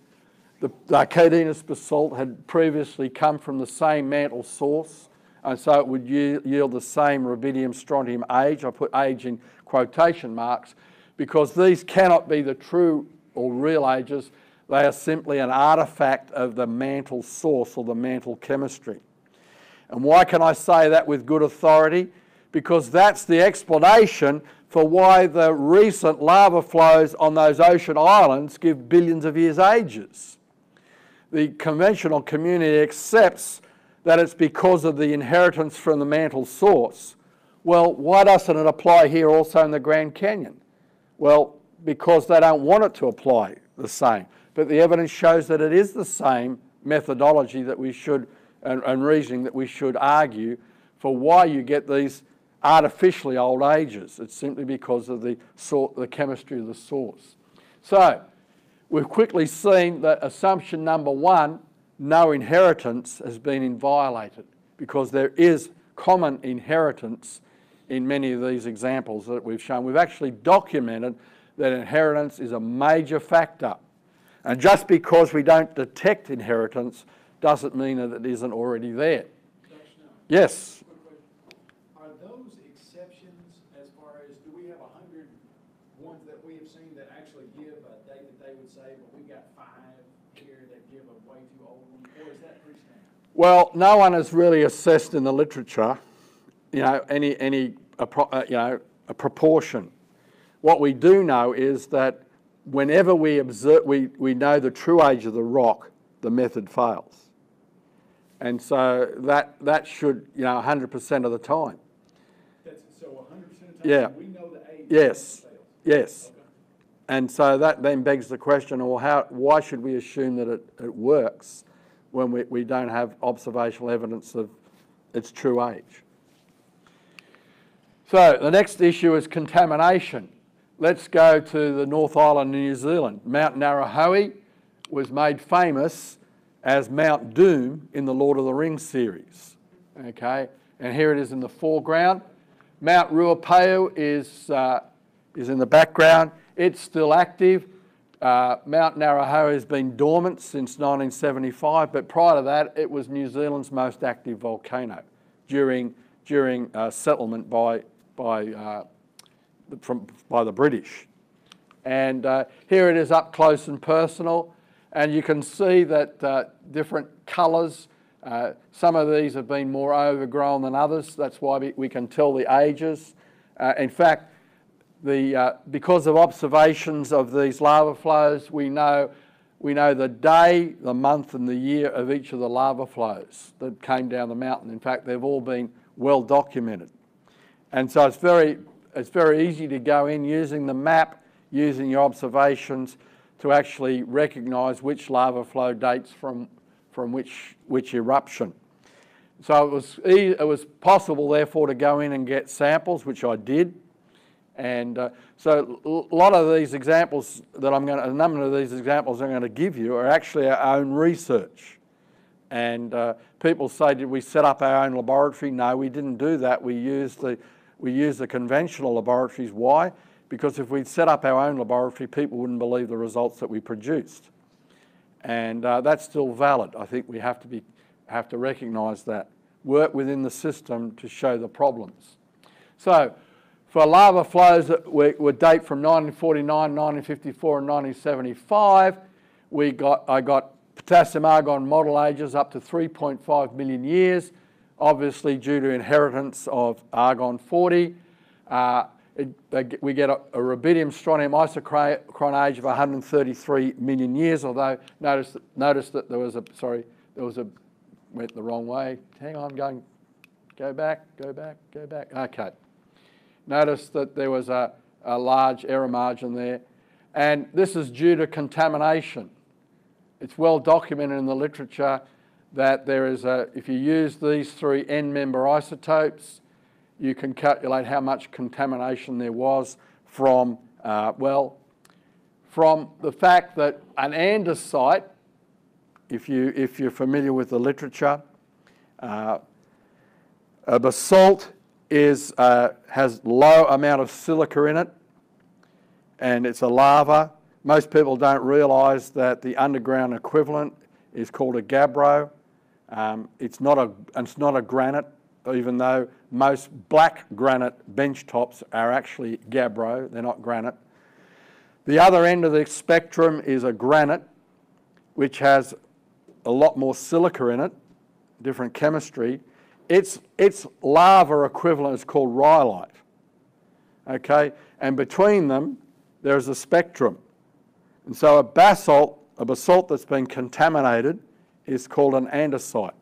The Cardenas basalt had previously come from the same mantle source and so it would yield the same rubidium strontium age. I put age in quotation marks because these cannot be the true or real ages. They are simply an artifact of the mantle source or the mantle chemistry. And why can I say that with good authority? Because that's the explanation for why the recent lava flows on those ocean islands give billions of years ages. The conventional community accepts that it's because of the inheritance from the mantle source. Well, why doesn't it apply here also in the Grand Canyon? Well, because they don't want it to apply the same. But the evidence shows that it is the same methodology that we should, and reasoning that we should argue for why you get these artificially old ages. It's simply because of the chemistry of the source. So we've quickly seen that assumption number one, no inheritance, has been violated because there is common inheritance in many of these examples that we've shown. We've actually documented that inheritance is a major factor. And just because we don't detect inheritance doesn't mean that it isn't already there. Yes? Are those exceptions as far as, do we have 100 ones that we have seen that actually give a date that they would say, but we got 5 here that give a way too old one, or is that pretty standard? Well, no one has really assessed in the literature, you know, a proportion. What we do know is that whenever we observe, we know the true age of the rock, the method fails. And so that should, you know, 100% of the time. So 100% of the time, yeah. We know the age. Yes, fails. Yes. Okay. And so that then begs the question, well, why should we assume that it works when we don't have observational evidence of its true age? So the next issue is contamination. Let's go to the North Island in New Zealand. Mount Ngauruhoe was made famous as Mount Doom in the Lord of the Rings series. Okay, and here it is in the foreground. Mount Ruapehu is in the background. It's still active. Mount Ngauruhoe has been dormant since 1975, but prior to that, it was New Zealand's most active volcano during settlement by the British. And here it is up close and personal, and you can see that different colours, some of these have been more overgrown than others. That's why we can tell the ages. In fact, because of observations of these lava flows, we know the day, the month and the year of each of the lava flows that came down the mountain. In fact, they've all been well documented. And so it's very easy to go in using the map, using your observations to actually recognise which lava flow dates from which eruption. So it was possible, therefore, to go in and get samples, which I did. And so a lot of these examples that a number of these examples I'm going to give you are actually our own research. And people say, did we set up our own laboratory? No, we didn't do that. We used the conventional laboratories. Why? Because if we'd set up our own laboratory, people wouldn't believe the results that we produced. And that's still valid. I think we have to recognise that. Work within the system to show the problems. So for lava flows that would date from 1949, 1954 and 1975, I got potassium argon model ages up to 3.5 million years, obviously due to inheritance of argon-40. We get a rubidium strontium isochron age of 133 million years, although notice that went the wrong way. Hang on, go back. Okay. Notice that there was a large error margin there. And this is due to contamination. It's well documented in the literature that if you use these three N-member isotopes, you can calculate how much contamination there was from the fact that an andesite, if you're familiar with the literature, a basalt has low amount of silica in it, and it's a lava. Most people don't realise that the underground equivalent is called a gabbro. It's not a granite. even though most black granite bench tops are actually gabbro, they're not granite. The other end of the spectrum is a granite, which has a lot more silica in it, different chemistry. Its lava equivalent is called rhyolite. Okay, and between them there's a spectrum. And so a basalt that's been contaminated is called an andesite.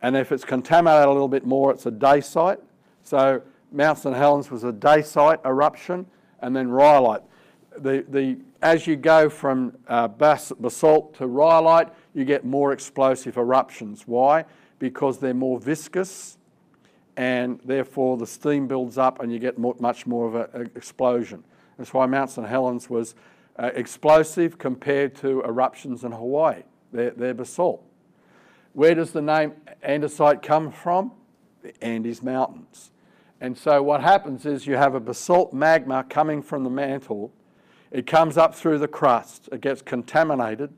And if it's contaminated a little bit more, it's a dacite. So Mount St Helens was a dacite eruption, and then rhyolite. As you go from basalt to rhyolite, you get more explosive eruptions. Why? Because they're more viscous, and therefore the steam builds up and you get much more of an explosion. That's why Mount St Helens was explosive compared to eruptions in Hawaii. They're basalt. Where does the name andesite come from? The Andes Mountains. And so what happens is you have a basalt magma coming from the mantle. It comes up through the crust. It gets contaminated.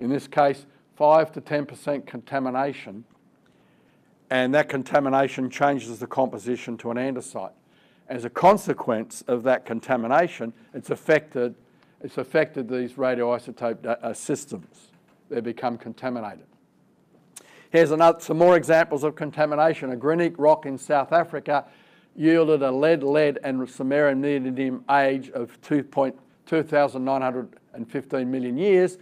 In this case, 5 to 10% contamination. And that contamination changes the composition to an andesite. As a consequence of that contamination, it's affected these radioisotope systems. They become contaminated. Here's some more examples of contamination. A granitic rock in South Africa yielded a lead and samarium neodymium age of 2,915 million years,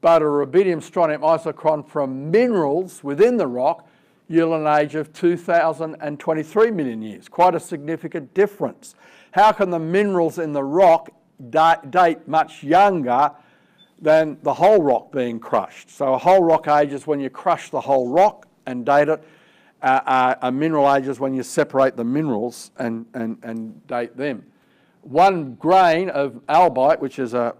but a rubidium strontium isochron from minerals within the rock yielded an age of 2,023 million years. Quite a significant difference. How can the minerals in the rock date much younger than the whole rock being crushed? So a whole rock age is when you crush the whole rock and date it. A mineral age is when you separate the minerals and date them. One grain of albite, which is a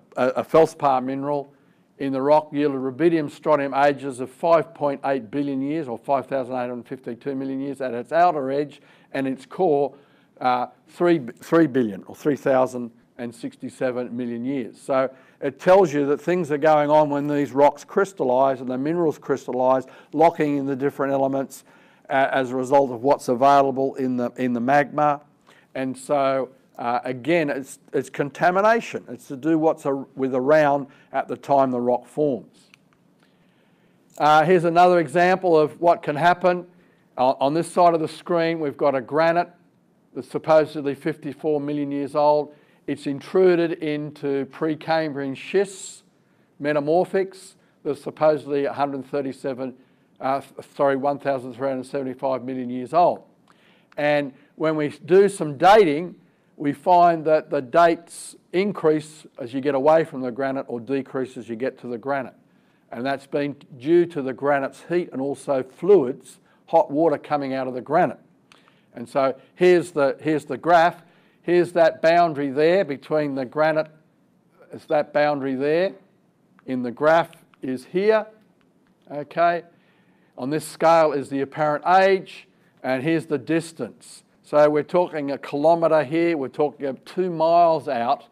feldspar mineral, in the rock yielded rubidium strontium ages of 5.8 billion years or 5,852 million years at its outer edge, and its core 3 billion or 3,067 million years. So it tells you that things are going on when these rocks crystallize and the minerals crystallize, locking in the different elements as a result of what's available in the magma. And so again, it's contamination. It's to do what's around at the time the rock forms. Here's another example of what can happen. On this side of the screen, we've got a granite that's supposedly 54 million years old. It's intruded into Precambrian schists, metamorphics, that's supposedly 1,375 million years old. And when we do some dating, we find that the dates increase as you get away from the granite or decrease as you get to the granite. And that's been due to the granite's heat and also fluids, hot water coming out of the granite. And so here's the graph. Here's that boundary there between the granite. It's that boundary there in the graph is here. Okay. On this scale is the apparent age, and here's the distance. So we're talking a kilometre here. We're talking of 2 miles out.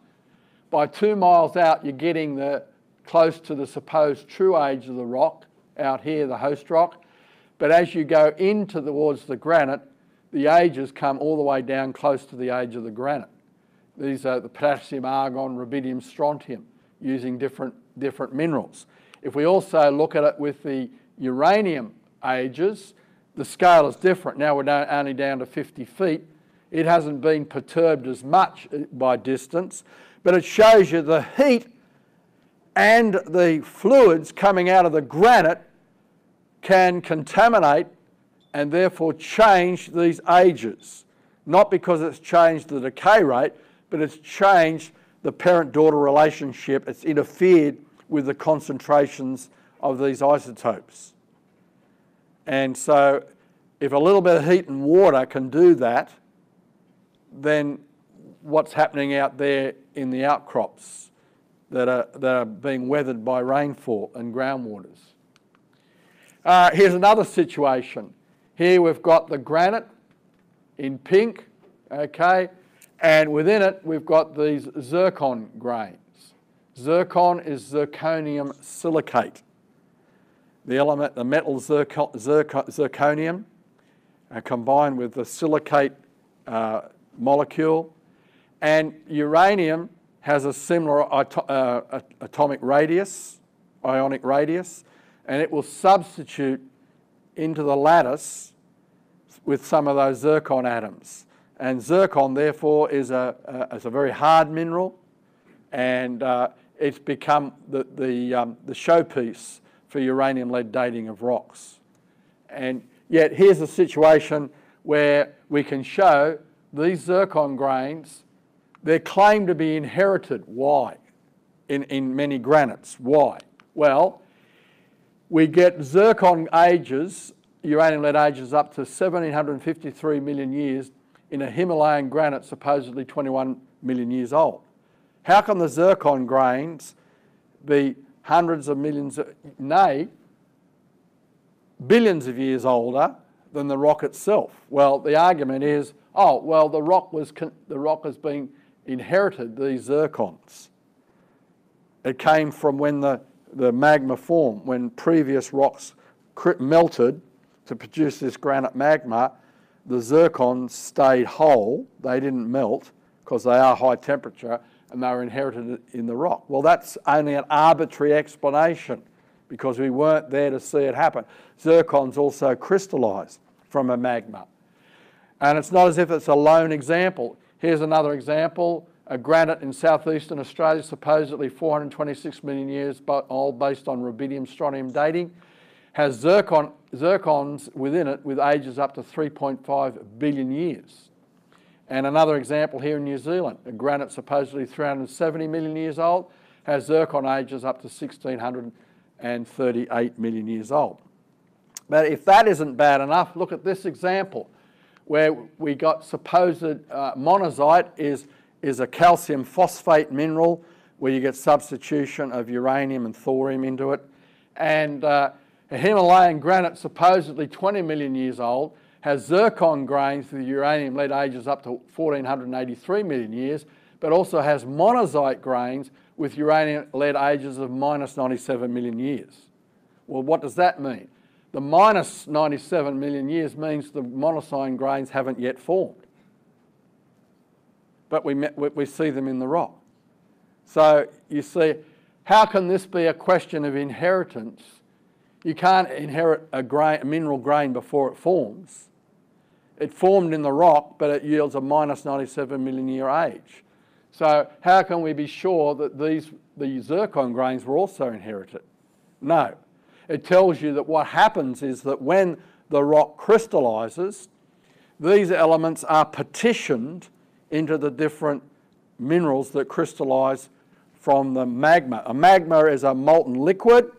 By 2 miles out, you're getting close to the supposed true age of the rock out here, the host rock. But as you go in towards the granite, the ages come all the way down close to the age of the granite. These are the potassium, argon, rubidium, strontium, using different minerals. If we also look at it with the uranium ages, the scale is different. Now we're only down to 50 feet. It hasn't been perturbed as much by distance, but it shows you the heat and the fluids coming out of the granite can contaminate and therefore change these ages. Not because it's changed the decay rate, but it's changed the parent-daughter relationship. It's interfered with the concentrations of these isotopes. And so if a little bit of heat and water can do that, then what's happening out there in the outcrops that are being weathered by rainfall and groundwaters? Here's another situation. Here we've got the granite in pink, okay, and within it we've got these zircon grains. Zircon is zirconium silicate, the element, the metal zirconium, combined with the silicate molecule. And uranium has a similar atomic radius, ionic radius, and it will substitute into the lattice with some of those zircon atoms. And zircon, therefore, is a very hard mineral, and it's become the showpiece for uranium-lead dating of rocks. And yet here's a situation where we can show these zircon grains, they're claimed to be inherited. Why? In many granites. Why? Well, we get zircon ages, uranium-lead ages, up to 1753 million years in a Himalayan granite supposedly 21 million years old. How can the zircon grains be hundreds of millions, nay, billions of years older than the rock itself? Well, the argument is, oh, well, the rock has been inherited these zircons. It came from when the magma formed, when previous rocks melted to produce this granite magma. The zircons stayed whole, they didn't melt because they are high temperature, and they were inherited in the rock. Well, that's only an arbitrary explanation because we weren't there to see it happen. Zircons also crystallize from a magma. And it's not as if it's a lone example. Here's another example, a granite in southeastern Australia, supposedly 426 million years old based on rubidium-strontium dating, has zircons within it with ages up to 3.5 billion years. And another example here in New Zealand, a granite supposedly 370 million years old, has zircon ages up to 1,638 million years old. But if that isn't bad enough, look at this example where we got supposed monazite is a calcium phosphate mineral where you get substitution of uranium and thorium into it. And a Himalayan granite supposedly 20 million years old has zircon grains with uranium lead ages up to 1,483 million years, but also has monazite grains with uranium lead ages of minus 97 million years. Well, what does that mean? The minus 97 million years means the monazite grains haven't yet formed, but we see them in the rock. So you see, how can this be a question of inheritance? You can't inherit a mineral grain before it forms. It formed in the rock, but it yields a minus 97 million year age. So how can we be sure that the zircon grains were also inherited? No. It tells you that what happens is that when the rock crystallizes, these elements are partitioned into the different minerals that crystallize from the magma. A magma is a molten liquid.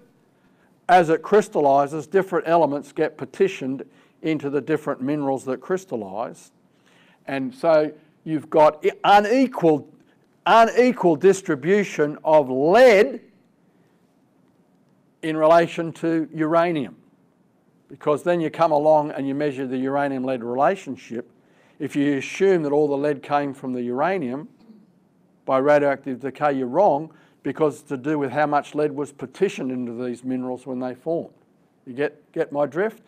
As it crystallizes, different elements get partitioned into the different minerals that crystallize. And so you've got unequal distribution of lead in relation to uranium, because then you come along and you measure the uranium-lead relationship. If you assume that all the lead came from the uranium by radioactive decay, you're wrong, because it's to do with how much lead was partitioned into these minerals when they formed. You get my drift?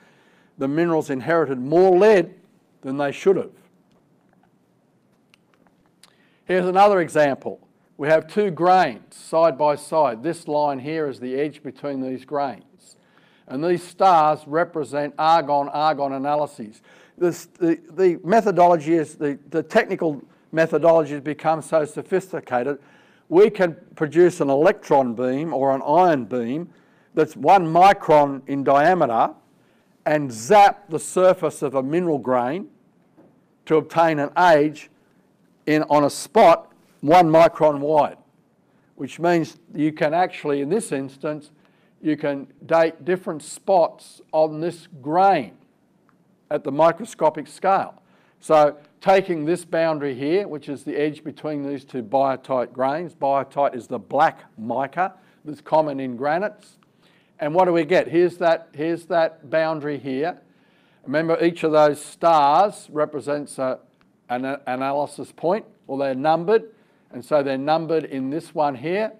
The minerals inherited more lead than they should have. Here's another example. We have two grains side by side. This line here is the edge between these grains. And these stars represent argon-argon analyses. The methodology is, the technical methodology has become so sophisticated, we can produce an electron beam or an ion beam that's 1 micron in diameter and zap the surface of a mineral grain to obtain an age on a spot 1 micron wide, which means you can actually, in this instance, you can date different spots on this grain at the microscopic scale. So taking this boundary here, which is the edge between these two biotite grains. Biotite is the black mica that's common in granites. And what do we get? Here's that boundary here. Remember, each of those stars represents an analysis point, or they're numbered. And so they're numbered in this one here.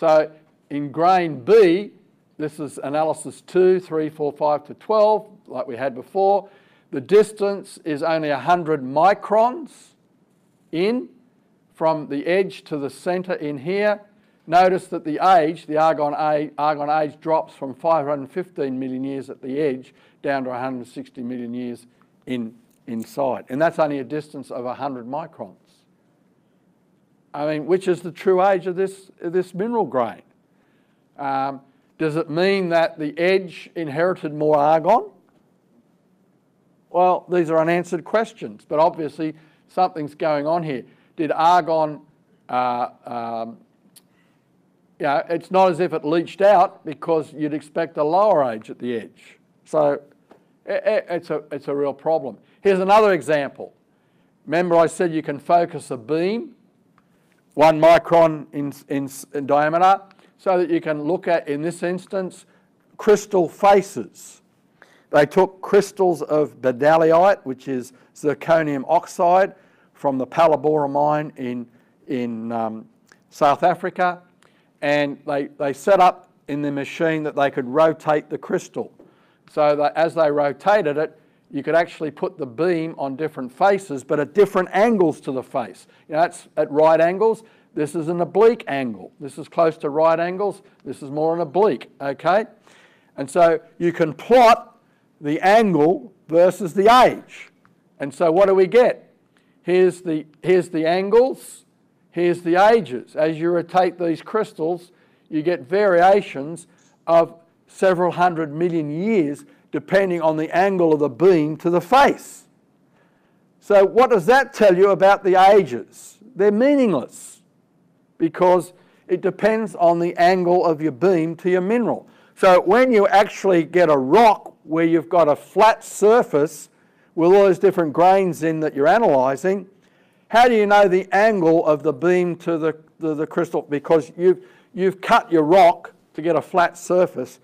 So in grain B, this is analysis 2, 3, 4, 5 to 12, like we had before. The distance is only 100 microns in from the edge to the centre in here. Notice that the age, the argon age drops from 515 million years at the edge down to 160 million years inside. And that's only a distance of 100 microns. I mean, which is the true age of this mineral grain? Does it mean that the edge inherited more argon? Well, these are unanswered questions, but obviously something's going on here. Did argon, it's not as if it leached out, because you'd expect a lower age at the edge. So it's a real problem. Here's another example. Remember I said you can focus a beam 1 micron in diameter, so that you can look at, in this instance, crystal faces. They took crystals of badalyite, which is zirconium oxide, from the Phalaborwa mine in South Africa, and they set up in the machine that they could rotate the crystal. So that as they rotated it, you could actually put the beam on different faces, but at different angles to the face. You know, that's at right angles. This is an oblique angle. This is close to right angles. This is more an oblique, okay? And so you can plot the angle versus the age. And so what do we get? Here's the angles. Here's the ages. As you rotate these crystals, you get variations of several hundred million years depending on the angle of the beam to the face. So what does that tell you about the ages? They're meaningless, because it depends on the angle of your beam to your mineral. So when you actually get a rock where you've got a flat surface with all those different grains in that you're analysing, how do you know the angle of the beam to the crystal? Because you've cut your rock to get a flat surface.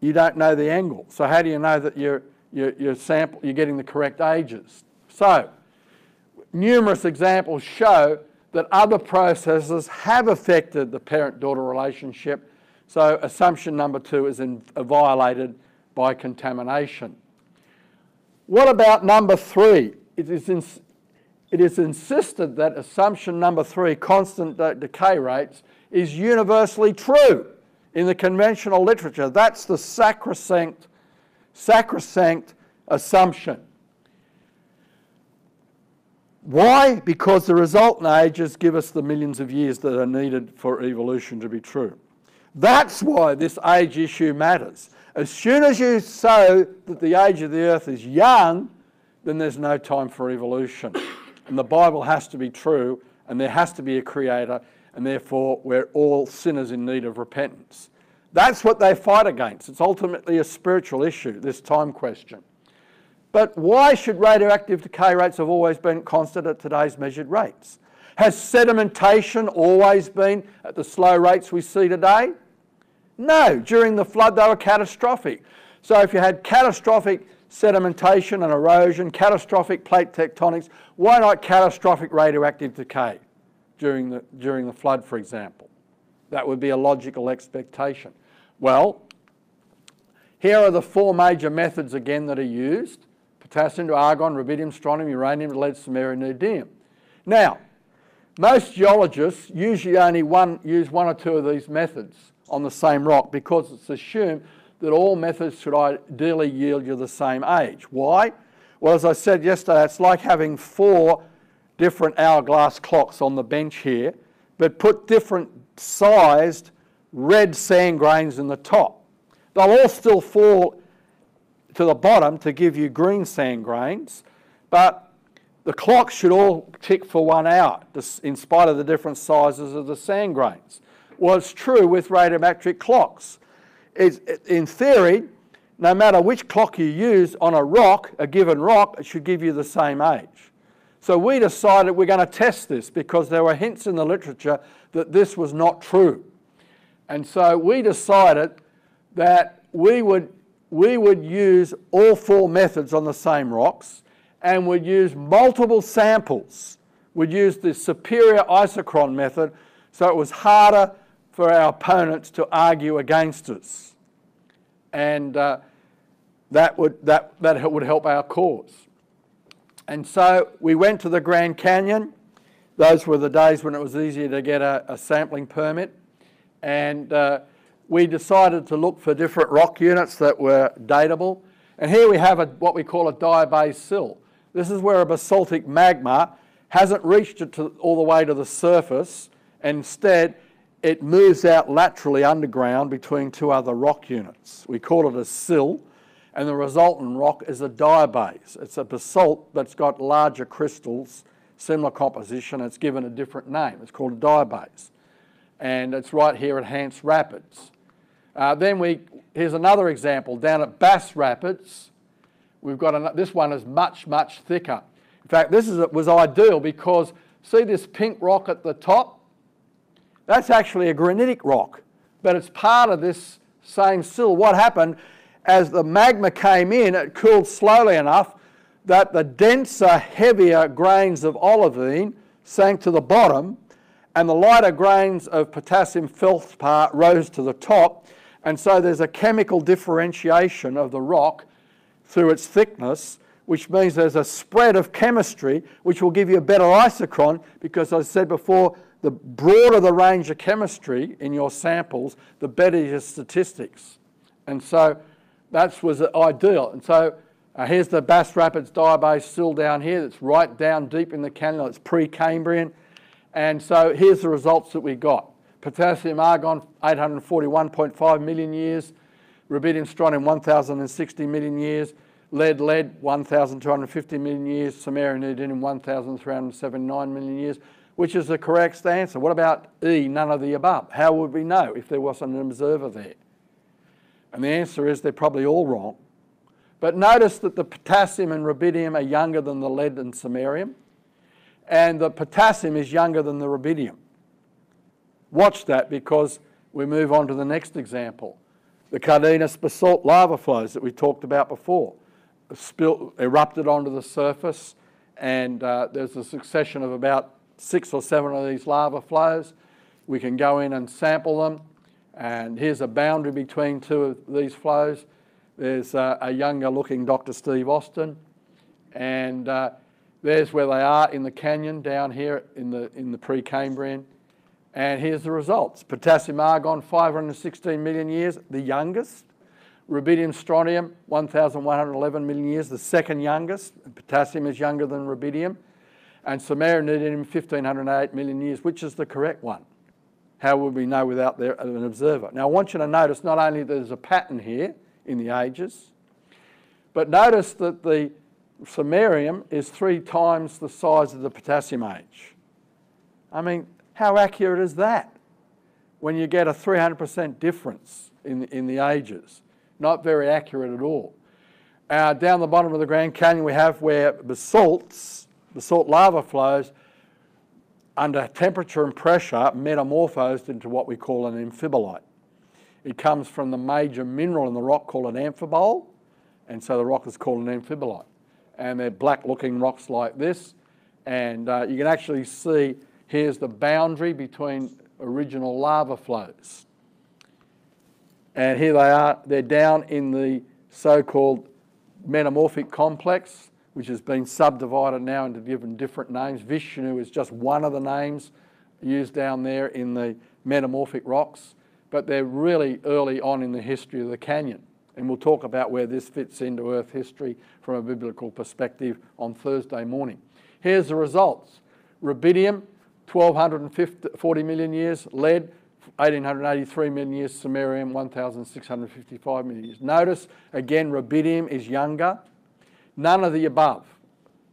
You don't know the angle. So how do you know that you're getting the correct ages? So numerous examples show that other processes have affected the parent-daughter relationship. So assumption number 2 is violated by contamination. What about number 3? It is insisted that assumption number 3, constant decay rates, is universally true in the conventional literature. That's the sacrosanct assumption. Why? Because the resultant ages give us the millions of years that are needed for evolution to be true. That's why this age issue matters. As soon as you show that the age of the earth is young, then there's no time for evolution. And the Bible has to be true, and there has to be a creator, and therefore we're all sinners in need of repentance. That's what they fight against. It's ultimately a spiritual issue, this time question. But why should radioactive decay rates have always been constant at today's measured rates? Has sedimentation always been at the slow rates we see today? No. During the flood, they were catastrophic. So if you had catastrophic sedimentation and erosion, catastrophic plate tectonics, why not catastrophic radioactive decay during the flood, for example? That would be a logical expectation. Well, here are the 4 major methods again that are used: potassium to argon, rubidium, strontium, uranium, lead, samarium, neodymium. Now, most geologists usually only use one or two of these methods on the same rock, because it's assumed that all methods should ideally yield you the same age. Why? Well, as I said yesterday, it's like having 4 different hourglass clocks on the bench here, but put different sized red sand grains in the top. They'll all still fall to the bottom to give you green sand grains, but the clocks should all tick for 1 hour in spite of the different sizes of the sand grains. Well, it's true with radiometric clocks. In theory, no matter which clock you use on a rock, a given rock, it should give you the same age. So we decided we're going to test this, because there were hints in the literature that this was not true. And so we decided that we would use all 4 methods on the same rocks, and would use multiple samples. We'd use the superior isochron method, so it was harder for our opponents to argue against us. And that would help our cause. And so we went to the Grand Canyon. Those were the days when it was easier to get a sampling permit. And we decided to look for different rock units that were datable. And here we have what we call a diabase sill. This is where a basaltic magma hasn't reached it all the way to the surface. Instead, it moves out laterally underground between two other rock units. We call it a sill. And the resultant rock is a diabase. It's a basalt that's got larger crystals, similar composition. It's given a different name. It's called a diabase. And it's right here at Hans Rapids. Here's another example. Down at Bass Rapids, we've got this one is much, much thicker. In fact, was ideal because, see this pink rock at the top? That's actually a granitic rock, but it's part of this same sill. What happened? As the magma came in, it cooled slowly enough that the denser, heavier grains of olivine sank to the bottom and the lighter grains of potassium feldspar rose to the top. And so there's a chemical differentiation of the rock through its thickness, which means there's a spread of chemistry, which will give you a better isochron because, as I said before, the broader the range of chemistry in your samples, the better your statistics. And so that was ideal. And so here's the Bass Rapids diabase sill down here that's right down deep in the canyon. It's pre-Cambrian. And so here's the results that we got. Potassium argon, 841.5 million years. Rubidium strontium, 1,060 million years. Lead, 1,250 million years. Samarium neodymium, 1,379 million years, which is the correct answer. What about E, none of the above? How would we know if there wasn't an observer there? And the answer is they're probably all wrong. But notice that the potassium and rubidium are younger than the lead and samarium, and the potassium is younger than the rubidium. Watch that because we move on to the next example. The Cardenas basalt lava flows that we talked about before erupted onto the surface, and there's a succession of about 6 or 7 of these lava flows. We can go in and sample them. And here's a boundary between two of these flows. There's a younger looking Dr. Steve Austin. And there's where they are in the canyon down here in the pre-Cambrian. And here's the results. Potassium argon, 516 million years, the youngest. Rubidium strontium, 1,111 million years, the second youngest. Potassium is younger than rubidium. And samarium neodymium, 1,508 million years, which is the correct one. How would we know without an observer? Now, I want you to notice not only there's a pattern here in the ages, but notice that the samarium is 3 times the size of the potassium age. I mean, how accurate is that when you get a 300% difference in the ages? Not very accurate at all. Down the bottom of the Grand Canyon, we have where basalt lava flows, under temperature and pressure, metamorphosed into what we call an amphibolite. It comes from the major mineral in the rock called an amphibole, and so the rock is called an amphibolite. And they're black-looking rocks like this, and you can actually see here's the boundary between original lava flows. And here they are. They're down in the so-called metamorphic complex, which has been subdivided now into given different names. Vishnu is just one of the names used down there in the metamorphic rocks, but they're really early on in the history of the canyon. And we'll talk about where this fits into Earth history from a biblical perspective on Thursday morning. Here's the results. Rubidium, 1,240 million years. Lead, 1,883 million years. Samarium, 1,655 million years. Notice, again, rubidium is younger. None of the above.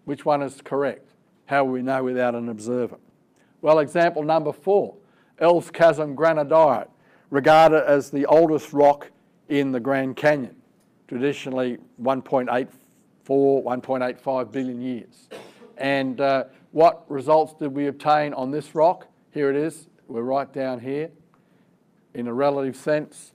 Which one is correct? How will we know without an observer? Well, example number 4, Elves Chasm Granodiorite, regarded as the oldest rock in the Grand Canyon, traditionally 1.84, 1.85 billion years. And what results did we obtain on this rock? Here it is. We're right down here in a relative sense.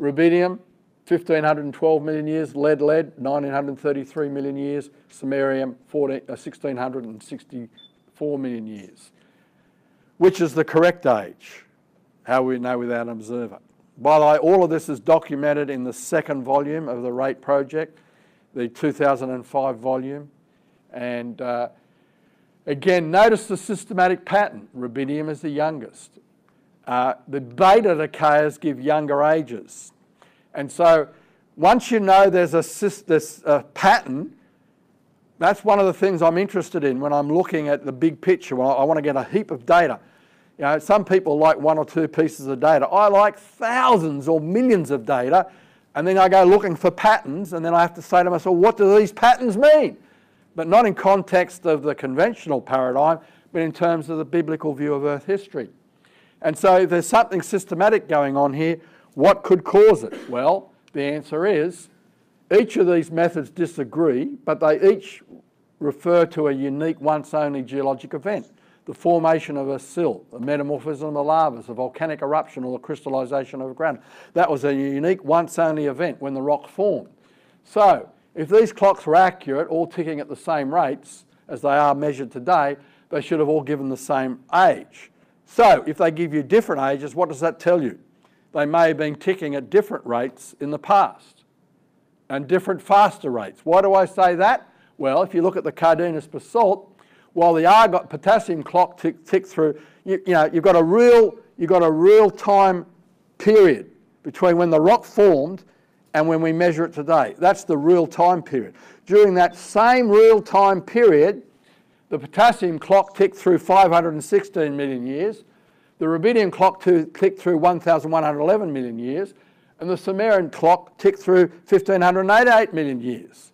Rubidium, 1,512 million years, lead, 1,933 million years, samarium, 1,664 million years. Which is the correct age? How we know without an observer. By the way, all of this is documented in the second volume of the RATE project, the 2005 volume. And again, notice the systematic pattern. Rubidium is the youngest. The beta decayers give younger ages. And so once you know there's a pattern, that's one of the things I'm interested in when I'm looking at the big picture. Well, I want to get a heap of data. You know, some people like one or two pieces of data. I like thousands or millions of data, and then I go looking for patterns, and then I have to say to myself, what do these patterns mean? But not in context of the conventional paradigm, but in terms of the biblical view of Earth history. And so if there's something systematic going on here, what could cause it? Well, the answer is each of these methods disagree, but they each refer to a unique once-only geologic event. The formation of a sill, the metamorphism of the lavas, the volcanic eruption or the crystallization of granite. That was a unique once-only event when the rock formed. So if these clocks were accurate, all ticking at the same rates as they are measured today, they should have all given the same age. So if they give you different ages, what does that tell you? They may have been ticking at different rates in the past and different faster rates. Why do I say that? Well, if you look at the Cardenas basalt, while the argot potassium clock ticked through, you've got a real time period between when the rock formed and when we measure it today. That's the real time period. During that same real time period, the potassium clock ticked through 516 million years, the rubidium clock ticked through 1,111 million years, and the Sumerian clock ticked through 1,588 million years.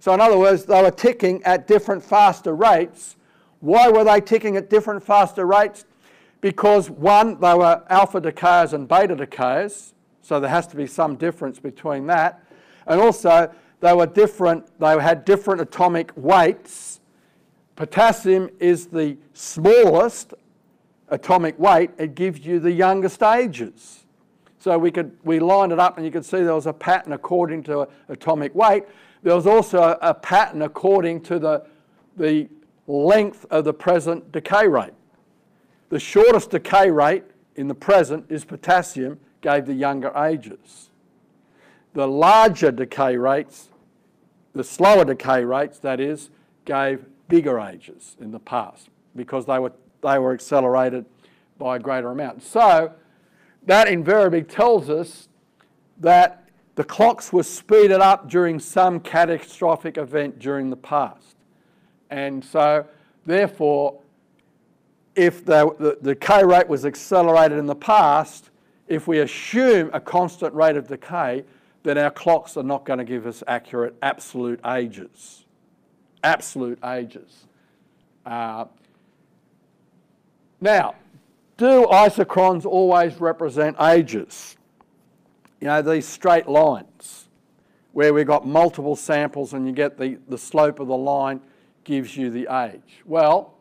So in other words, they were ticking at different faster rates. Why were they ticking at different faster rates? Because one, they were alpha decayers and beta decayers, so there has to be some difference between that. And also, they had different atomic weights. Potassium is the smallest atomic weight. It gives you the youngest ages. So we lined it up and you could see there was a pattern according to atomic weight. There was also a pattern according to the length of the present decay rate. The shortest decay rate in the present is potassium, gave the younger ages. The larger decay rates, the slower decay rates, that is, gave bigger ages in the past because they were accelerated by a greater amount. So that invariably tells us that the clocks were speeded up during some catastrophic event during the past. And so, therefore, if the decay rate was accelerated in the past, if we assume a constant rate of decay, then our clocks are not going to give us accurate absolute ages. Absolute ages. Now, do isochrons always represent ages? You know, these straight lines where we've got multiple samples and you get the slope of the line gives you the age. Well,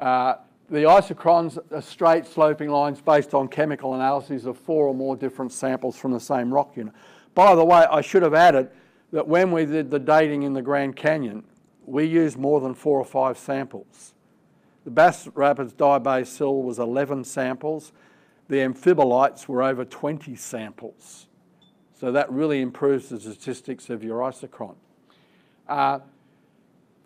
the isochrons are straight sloping lines based on chemical analyses of 4 or more different samples from the same rock unit. By the way, I should have added that when we did the dating in the Grand Canyon, we used more than 4 or 5 samples. The Bass Rapids diabase sill was 11 samples. The amphibolites were over 20 samples. So that really improves the statistics of your isochron. The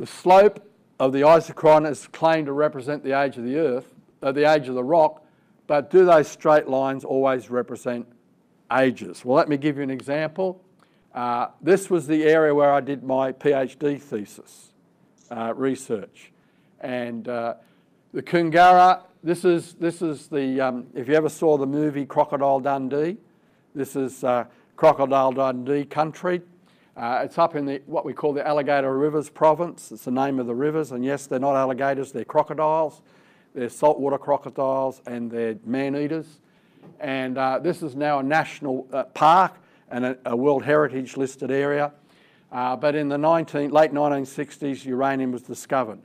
slope of the isochron is claimed to represent the age of the Earth, the age of the rock, but do those straight lines always represent ages? Well, let me give you an example. This was the area where I did my PhD thesis research. And the Koongara, this is the, if you ever saw the movie Crocodile Dundee, this is Crocodile Dundee country. It's up in what we call the Alligator Rivers province. It's the name of the rivers. And yes, they're not alligators, they're crocodiles. They're saltwater crocodiles and they're man-eaters. And this is now a national park and a World Heritage listed area. But in the late 1960s, uranium was discovered.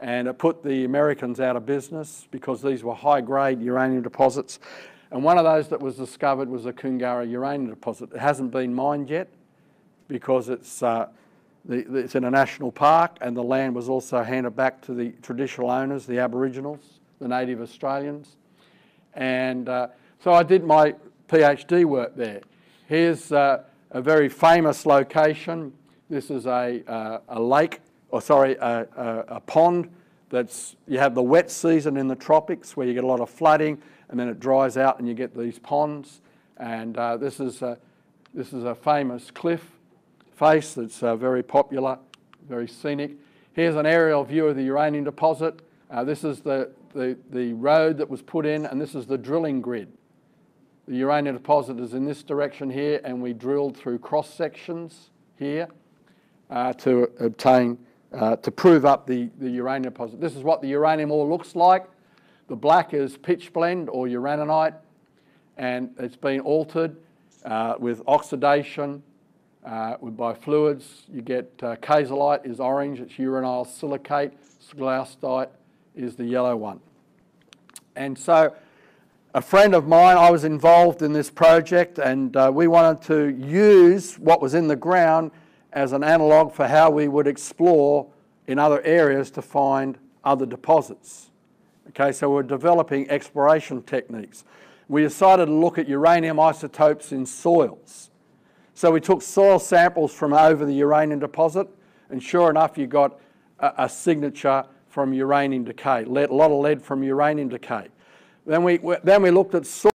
And it put the Americans out of business because these were high-grade uranium deposits. And one of those that was discovered was the Kungarra uranium deposit. It hasn't been mined yet because it's in a national park, and the land was also handed back to the traditional owners, the Aboriginals, the native Australians. And so I did my PhD work there. Here's a very famous location. This is a lake, or sorry, a pond that's, you have the wet season in the tropics where you get a lot of flooding, and then it dries out and you get these ponds. And this is a famous cliff face that's very popular, very scenic. Here's an aerial view of the uranium deposit. This is the road that was put in, and this is the drilling grid. The uranium deposit is in this direction here, and we drilled through cross sections here to obtain, to prove up the uranium deposit. This is what the uranium ore looks like. The black is pitch blende or uraninite, and it's been altered with oxidation by fluids. You get caesolite is orange, it's uranyl silicate, glaustite is the yellow one. And so a friend of mine, I was involved in this project, and we wanted to use what was in the ground as an analogue for how we would explore in other areas to find other deposits. Okay, so we're developing exploration techniques. We decided to look at uranium isotopes in soils. So we took soil samples from over the uranium deposit, and sure enough you got a signature from uranium decay, lead, a lot of lead from uranium decay. Then we looked at soil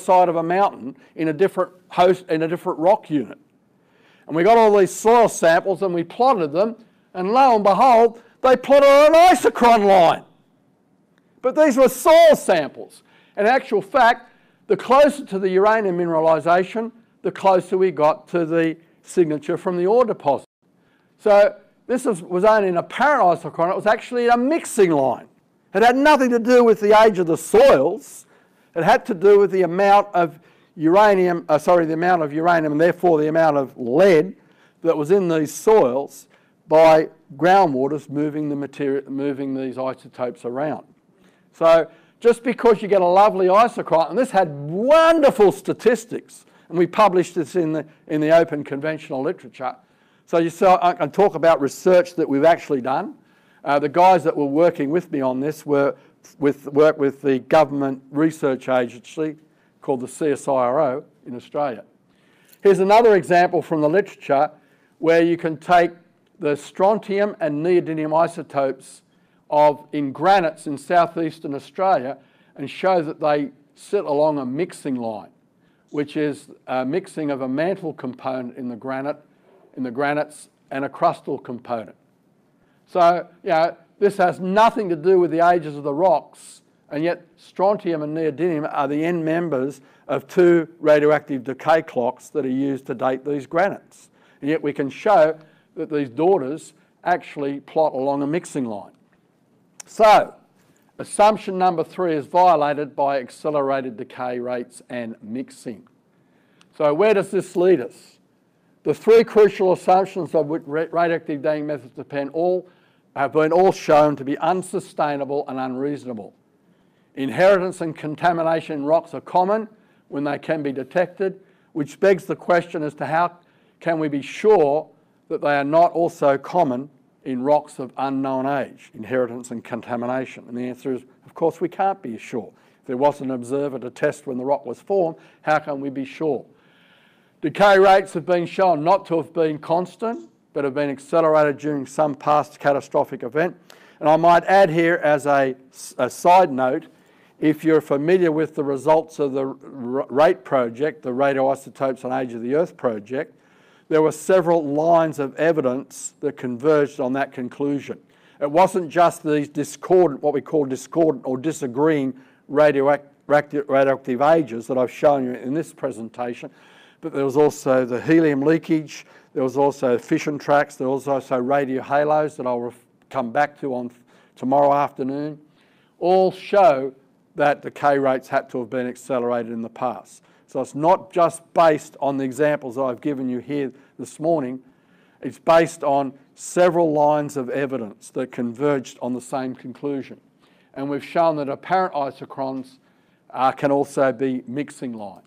side of a mountain in a different host, in a different rock unit. And we got all these soil samples and we plotted them, and lo and behold, they plotted an isochron line. But these were soil samples. In actual fact, the closer to the uranium mineralization, the closer we got to the signature from the ore deposit. So this was only an apparent isochron, it was actually a mixing line. It had nothing to do with the age of the soils, it had to do with the amount of uranium, and therefore the amount of lead that was in these soils by groundwaters moving the material, moving these isotopes around. So just because you get a lovely isochron, and this had wonderful statistics, and we published this in the open conventional literature. So you saw, I can talk about research that we've actually done. The guys that were working with me on this were worked with the government research agency called the CSIRO in Australia. Here's another example from the literature where you can take the strontium and neodymium isotopes in granites in southeastern Australia and show that they sit along a mixing line, which is a mixing of a mantle component in the granite, in the granites, and a crustal component. So, you know, this has nothing to do with the ages of the rocks, and yet strontium and neodymium are the end members of two radioactive decay clocks that are used to date these granites. And yet we can show that these daughters actually plot along a mixing line. So, assumption number 3 is violated by accelerated decay rates and mixing. So where does this lead us? The 3 crucial assumptions of which radioactive dating methods depend have been all shown to be unsustainable and unreasonable. Inheritance and contamination in rocks are common when they can be detected, which begs the question as to how can we be sure that they are not also common in rocks of unknown age, inheritance and contamination? And the answer is, of course, we can't be sure. If there wasn't an observer to test when the rock was formed, how can we be sure? Decay rates have been shown not to have been constant, but have been accelerated during some past catastrophic event. And I might add here as a side note, if you're familiar with the results of the RATE project, the Radioisotopes and Age of the Earth project, there were several lines of evidence that converged on that conclusion. It wasn't just these discordant, what we call discordant or disagreeing radioactive ages that I've shown you in this presentation, but there was also the helium leakage, there was also fission tracks, there was also radio halos that I'll come back to on tomorrow afternoon, all show that decay rates had to have been accelerated in the past. So it's not just based on the examples that I've given you here this morning, it's based on several lines of evidence that converged on the same conclusion. And we've shown that apparent isochrons can also be mixing lines.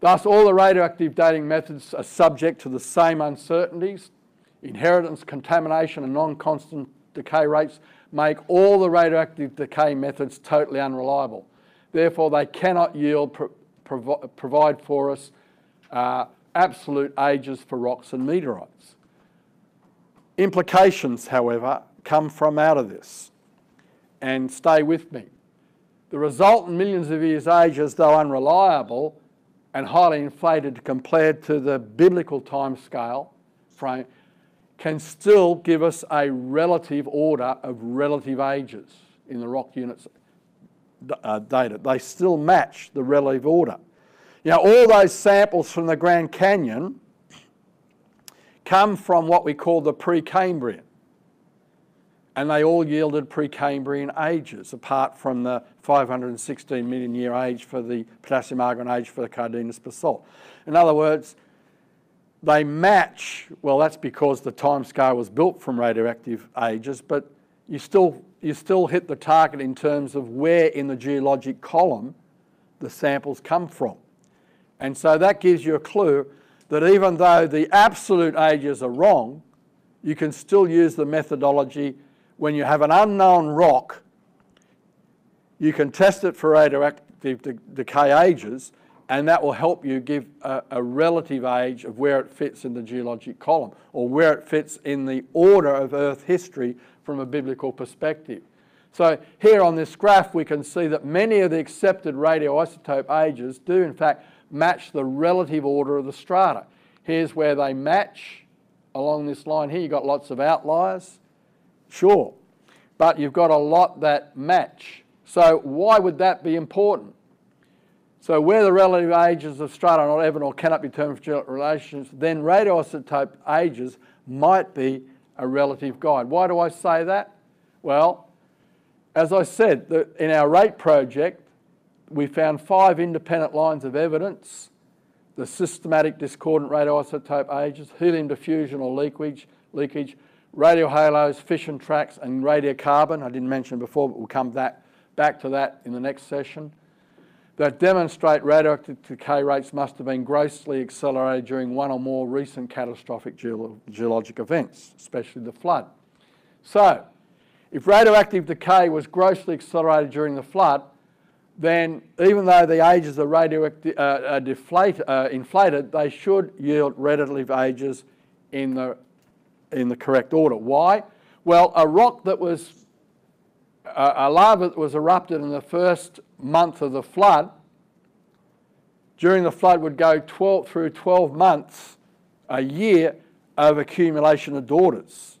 Thus, all the radioactive dating methods are subject to the same uncertainties, inheritance, contamination and non-constant decay rates, make all the radioactive decay methods totally unreliable. Therefore, they cannot yield, provide for us absolute ages for rocks and meteorites. Implications, however, come from out of this. And stay with me. The resultant millions of years' ages, though unreliable and highly inflated compared to the biblical time scale frame, can still give us a relative order of relative ages in the rock units data. They still match the relative order. You know, all those samples from the Grand Canyon come from what we call the Precambrian, and they all yielded Precambrian ages, apart from the 516 million year age for the potassium argon age for the Cardenas basalt. In other words, they match. Well, that's because the time scale was built from radioactive ages, but you still hit the target in terms of where in the geologic column the samples come from. And so that gives you a clue that even though the absolute ages are wrong, you can still use the methodology. When you have an unknown rock, you can test it for radioactive decay ages, and that will help you give a relative age of where it fits in the geologic column, or where it fits in the order of Earth history from a biblical perspective. So here on this graph, we can see that many of the accepted radioisotope ages do in fact match the relative order of the strata. Here's where they match along this line here. You've got lots of outliers, sure, but you've got a lot that match. So why would that be important? So where the relative ages of strata are not evident or cannot be determined for geologic relations, then radioisotope ages might be a relative guide. Why do I say that? Well, as I said, in our RATE project, we found 5 independent lines of evidence: the systematic discordant radioisotope ages, helium diffusion or leakage, radiohalos, fission tracks, and radiocarbon. I didn't mention before, but we'll come back to that in the next session. That demonstrate radioactive decay rates must have been grossly accelerated during one or more recent catastrophic geologic events, especially the flood. So, if radioactive decay was grossly accelerated during the flood, then even though the ages are radioactive, inflated, they should yield relative ages in the correct order. Why? Well, a rock that was a lava that was erupted in the first month of the flood, during the flood would go through 12 months, a year of accumulation of daughters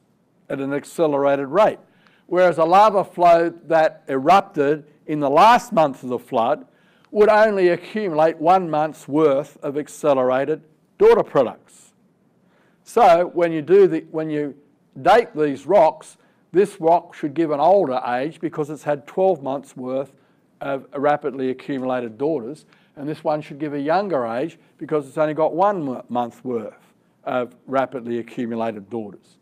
at an accelerated rate. Whereas a lava flow that erupted in the last month of the flood would only accumulate 1 month's worth of accelerated daughter products. So when you date these rocks, this rock should give an older age because it's had 12 months worth of rapidly accumulated daughters, and this one should give a younger age because it's only got 1 month worth of rapidly accumulated daughters.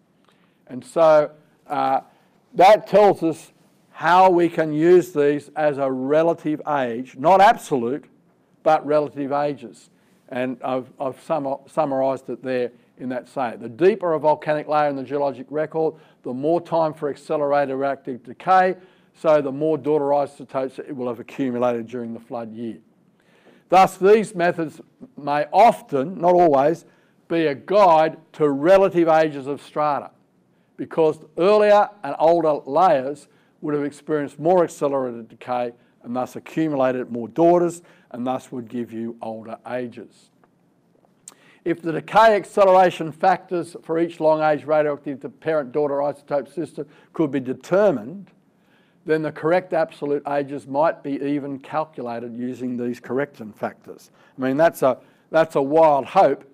And so that tells us how we can use these as a relative age, not absolute, but relative ages. And I've summarised it there in that saying. The deeper a volcanic layer in the geologic record, the more time for accelerated radioactive decay, so the more daughter isotopes it will have accumulated during the flood year. Thus, these methods may often, not always, be a guide to relative ages of strata, because earlier and older layers would have experienced more accelerated decay and thus accumulated more daughters, and thus would give you older ages. If the decay acceleration factors for each long-age radioactive parent-daughter isotope system could be determined, then the correct absolute ages might be even calculated using these correction factors. I mean, that's a wild hope,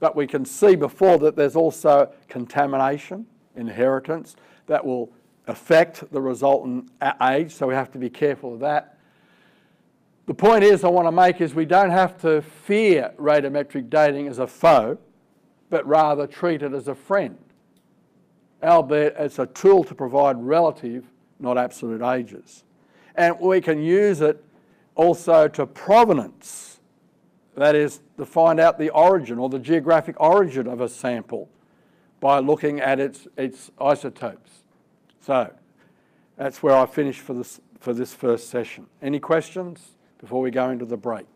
but we can see before that there's also contamination, inheritance, that will affect the resultant age, so we have to be careful of that. The point is I want to make is we don't have to fear radiometric dating as a foe, but rather treat it as a friend, albeit it's a tool to provide relative, not absolute ages. And we can use it also to provenance, that is, to find out the origin or the geographic origin of a sample by looking at its isotopes. So That's where I finish for this first session. Any questions before we go into the break?